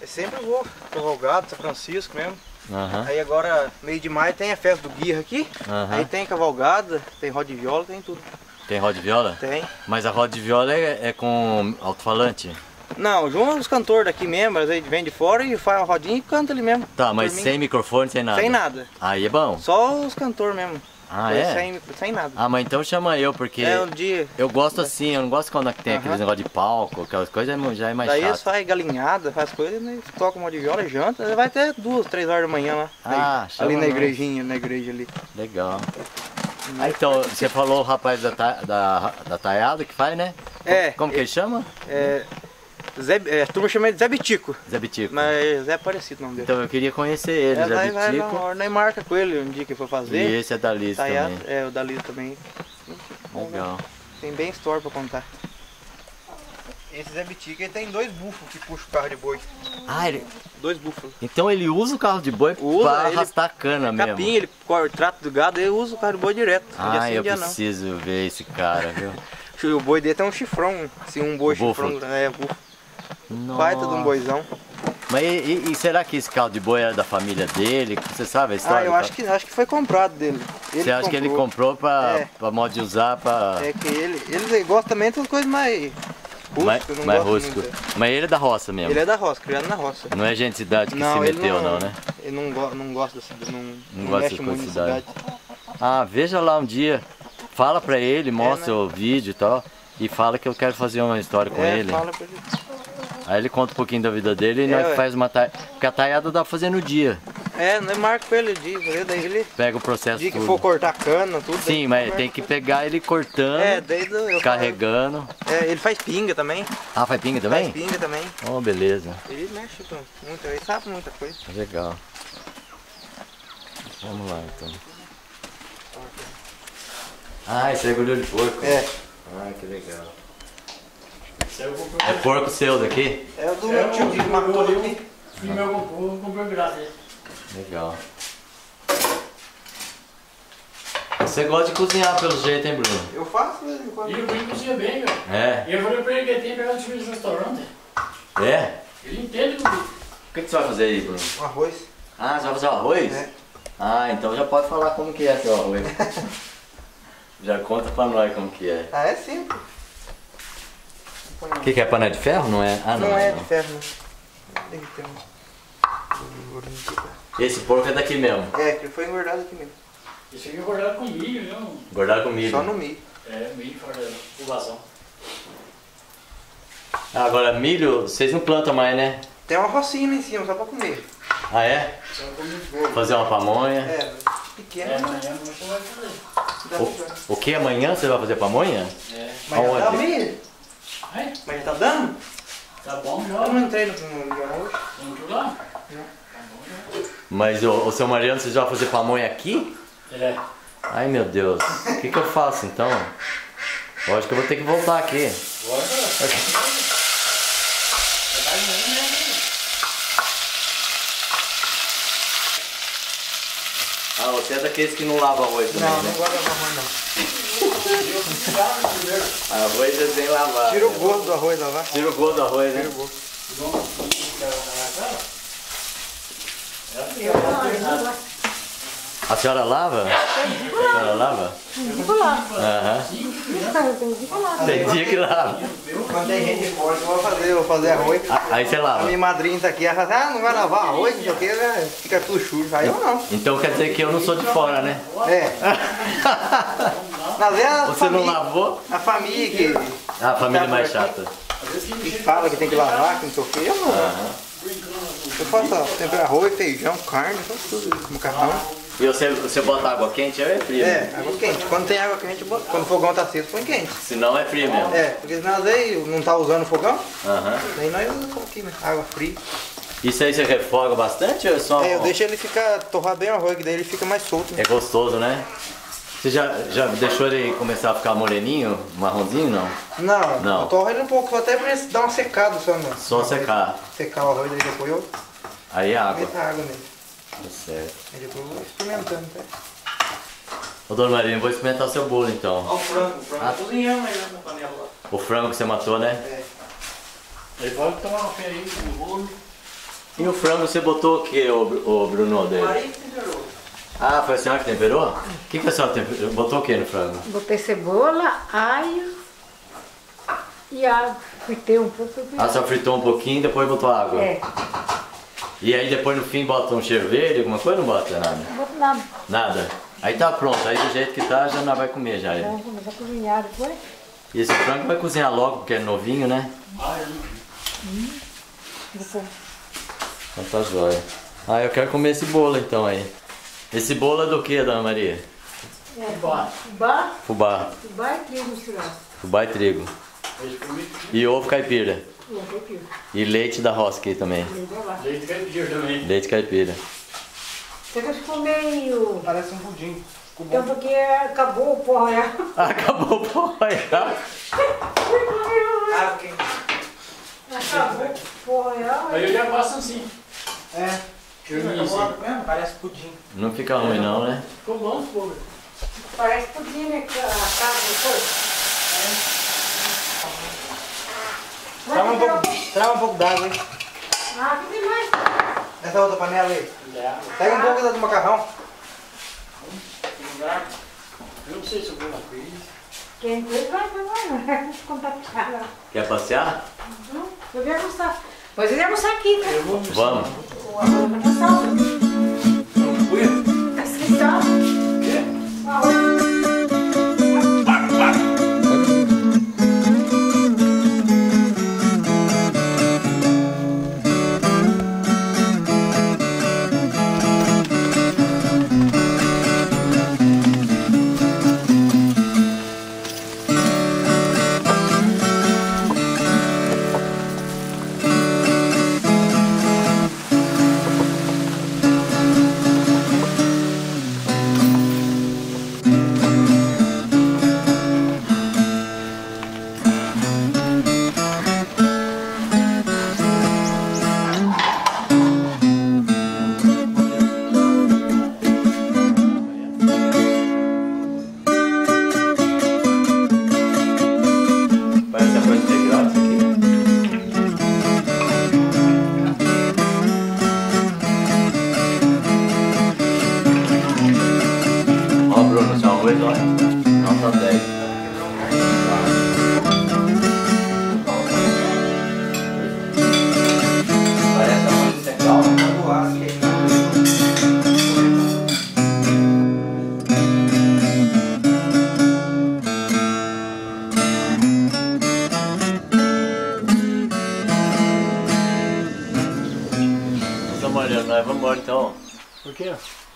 Eu sempre vou. Cavalgado, São Francisco mesmo. Uhum. Aí agora, meio de maio, tem a festa do Guirra aqui, aí tem cavalgada, tem roda de viola, tem tudo. Tem roda de viola? Tem. Mas a roda de viola é com alto-falante? Não, João é um dos cantores daqui mesmo, às vezes vem de fora e faz uma rodinha e canta ali mesmo. Tá, mas sem microfone, sem nada? Sem nada. Aí é bom? Só os cantores mesmo. Ah, é? Sem nada. Ah, mas então chama eu, porque eu gosto assim, eu não gosto quando tem aqueles negócio de palco, aquelas coisas, já é mais chato. Daí eles fazem galinhada, faz coisas, né? Toca uma de viola, janta, vai até 2, 3 horas da manhã lá. Ah, chama ali na igrejinha, na igreja ali. Legal. Ah, então, você falou o rapaz da taiada que faz, né? É. Como que ele chama? É... Zé, a turma chama ele de Zé Bitico. Zé Bitico. Mas é Aparecida o nome dele. Então eu queria conhecer ele, Zé Bitico. Vai na Orna e marca com ele um dia que for fazer. E esse é da Liz também. É, o da Liz também. Legal. Tem bem história pra contar. Esse Zé Bitico, ele tem dois búfalos que puxam o carro de boi. Ah, ele... Dois búfalos. Então ele usa o carro de boi para arrastar cana mesmo? Capim, ele trata do gado, ele usa o carro de boi direto. Ah, eu preciso ver esse cara, viu? O boi dele tem um chifrão, assim, um boi chifrão. É, búfalo. Baita de um boizão. Mas e será que esse carro de boi era da família dele? Você sabe a história? Ah, eu acho que foi comprado dele. Você acha que ele comprou para modo de usar? É que ele gosta também de coisas mais... mais rústico. Mas ele é da roça mesmo? Ele é da roça, criado na roça. Não é gente de cidade que se meteu não, né? Ele não gosta da cidade, não mexe muito na cidade. Ah, veja lá um dia, fala pra ele, mostra o vídeo e tal, e fala que eu quero fazer uma história com ele. Fala pra ele. Aí ele conta um pouquinho da vida dele e nós faz uma taiada, porque a taiada dá pra fazer no dia. É, não é marco pra ele, daí ele pega o processo tudo. Que for cortar cana, tudo. Sim, mas tem que pegar ele cortando, carregando. É, ele faz pinga também. Ah, faz pinga também? Faz pinga também. Oh, beleza. Ele mexe muito, ele sabe muita coisa. Legal. Vamos lá, então. Ah, isso é gordura de porco. É. Ah, que legal. É porco seu daqui? É o do meu tio que matou ali. E meu comprou, de graça. Legal. Você gosta de cozinhar pelo jeito, hein, Bruno? Eu faço mesmo. E o Bruno cozinha bem, meu. É. E eu falei pra ele que tem que pegar um time de restaurante. É? Ele entende tudo. O que você vai fazer aí, Bruno? Um arroz. Ah, você vai fazer um arroz? É. Ah, então já pode falar como que é seu arroz. Já conta pra nós como que é. Ah, é simples. O que é panela de ferro? Não é? Ah, não é de ferro, não. Tem que ter um... Esse porco é daqui mesmo? É, que foi engordado aqui mesmo. Esse aqui é engordado com milho, não? Engordado com milho. Só no milho. É, milho fora da população. Agora, milho, vocês não plantam mais, né? Tem uma rocinha lá em cima, só pra comer. Ah, é? Só pra comer. Fazer uma pamonha. É, pequena. É, amanhã você vai fazer. O que? Amanhã você vai fazer pamonha? É. Mas já tá milho? É? Mas já tá dando? Tá bom já. Eu não entrei no hoje. Vamos lá? Não. Mas o seu Mariano, vocês vão fazer pamonha aqui? É. Ai meu Deus, o que eu faço então? Eu acho que eu vou ter que voltar aqui. Bora. Ah, você é daqueles que não lava arroz também, né? Não guarda arroz não. Arroz é sem lavar. Tira o gosto do arroz, lavar. Tira o gosto do arroz, né? Tira o gosto. A senhora lava? A senhora lava? Tem que lavar. Aham. Tem dia que lava. Quando tem gente forte, eu vou fazer arroz. Aí você lava? A minha madrinha tá aqui, ela fala, ah, não vai lavar arroz, não sei o que, fica tudo sujo. Aí eu não. Então quer dizer que eu não sou de fora, né? É. Você não lavou? A família que... Ah, a família mais chata. Que fala que tem que lavar, que não sei o que, eu não lavo. Eu faço sempre arroz, feijão, carne, tudo, macarrão. E você bota água quente ou é fria? É, água quente. Quando tem água quente, quando o fogão tá cedo, põe quente. Se não, é frio mesmo. É, porque senão às vezes não tá usando o fogão, daí nós usamos um pouquinho, água fria. Isso aí você refoga bastante ou é só... É, eu deixo ele ficar, torrar bem o arroz, que daí ele fica mais solto. Né? É gostoso, né? Você já deixou ele começar a ficar moreninho, marronzinho, não? Não, eu torro ele um pouco, até pra ele dar uma secada só, mano. Só secar. Secar o arroz, daí depois eu... Aí a água. Aí a água nele. Tá certo. Aí depois eu vou experimentando, tá? Ô, Dona Maria, eu vou experimentar o seu bolo, então. Ó o frango cozinhando aí na panela lá. O frango que você matou, né? É. Ele pode tomar uma fé aí com o bolo. E o frango você botou o que, ô Bruno, dele? Aí melhorou. Ah, foi a senhora que temperou? O que a senhora temperou? Botou o que no frango? Botei cebola, alho e água. Fritei um pouco. Ah, só fritou um pouquinho e depois botou água? É. E aí depois no fim bota um cheiro verde, alguma coisa ou não bota nada? Não boto nada. Nada? Aí tá pronto, aí do jeito que tá já não vai comer já. Não, vai cozinhar depois. E esse frango vai cozinhar logo porque é novinho, né? Então tá jóia. Ah, eu quero comer esse bolo então aí. Esse bolo é do que, Dona Maria? É, fubá. Fubá? Fubá. Fubá e trigo misturado. Fubá e trigo. E ovo caipira. E leite da rosca aí também. Leite caipira também. Leite caipira. Você quer comer meio... Parece um pudim. Então porque acabou o porra. Acabou o porra. Acabou o porra. Aí eu já faço assim. É. Mesmo? Parece pudim. Não fica ruim não, né? Ficou bom, pô. Parece pudim, né? É. Trava um pouco d'água aí. Ah, que demais. Essa outra panela aí. Pega um pouco do macarrão. Eu não sei se eu vou na frente. Quem fez vai agora. Quer passear? Uhum. Eu vim almoçar. Pois eu ia almoçar aqui, né? Vamos.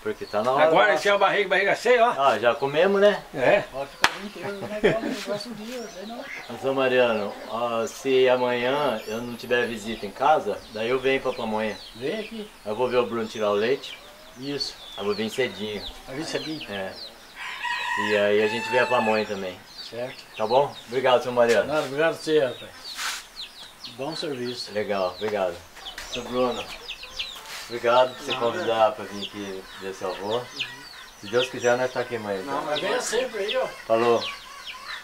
Porque tá na hora. Agora esse é o barriga cheia, ó. Ah, já comemos, né? É. Pode ficar o dia inteiro, negócio um dia, não. Seu Mariano, ó, se amanhã eu não tiver visita em casa, daí eu venho pra pamonha. Vem aqui. Eu vou ver o Bruno tirar o leite. Isso. Eu vou vir cedinho. Vai vir cedinho? É. E aí a gente vê a pamonha também. Certo. Tá bom? Obrigado, seu Mariano. Nada, obrigado a você, rapaz. Bom serviço. Legal, obrigado. Seu Bruno. Obrigado por você convidar para vir aqui ver seu avô. Uhum. Se Deus quiser, nós tá aqui mais. Não, mas venha sempre aí, ó. Falou.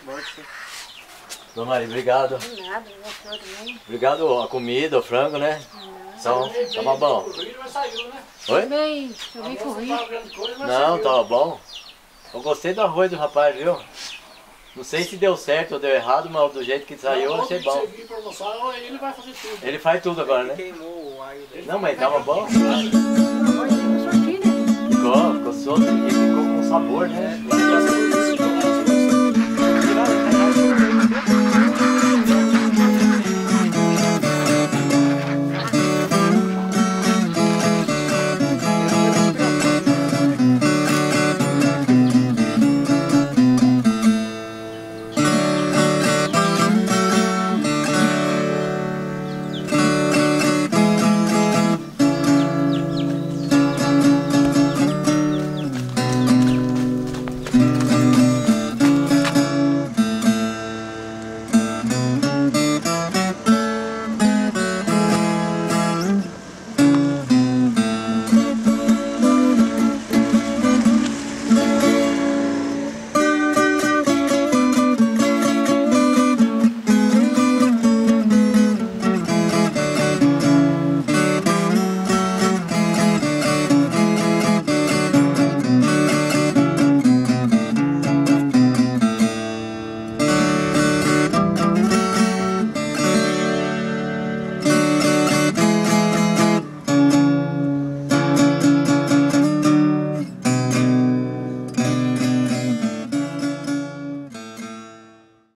Morte. Dona Maria, obrigado. De nada, não. Obrigado a comida, o frango, né? Então, tava bom. Oi? Bem, eu vim pro Rio. Não, tava bom. Eu gostei do arroz do rapaz, viu? Não sei se deu certo ou deu errado, mas do jeito que saiu eu achei bom. Ele vai fazer tudo. Ele faz tudo agora, né? Queimou o ar dele. Não, mas tava bom. Ficou solto e ficou com sabor, né?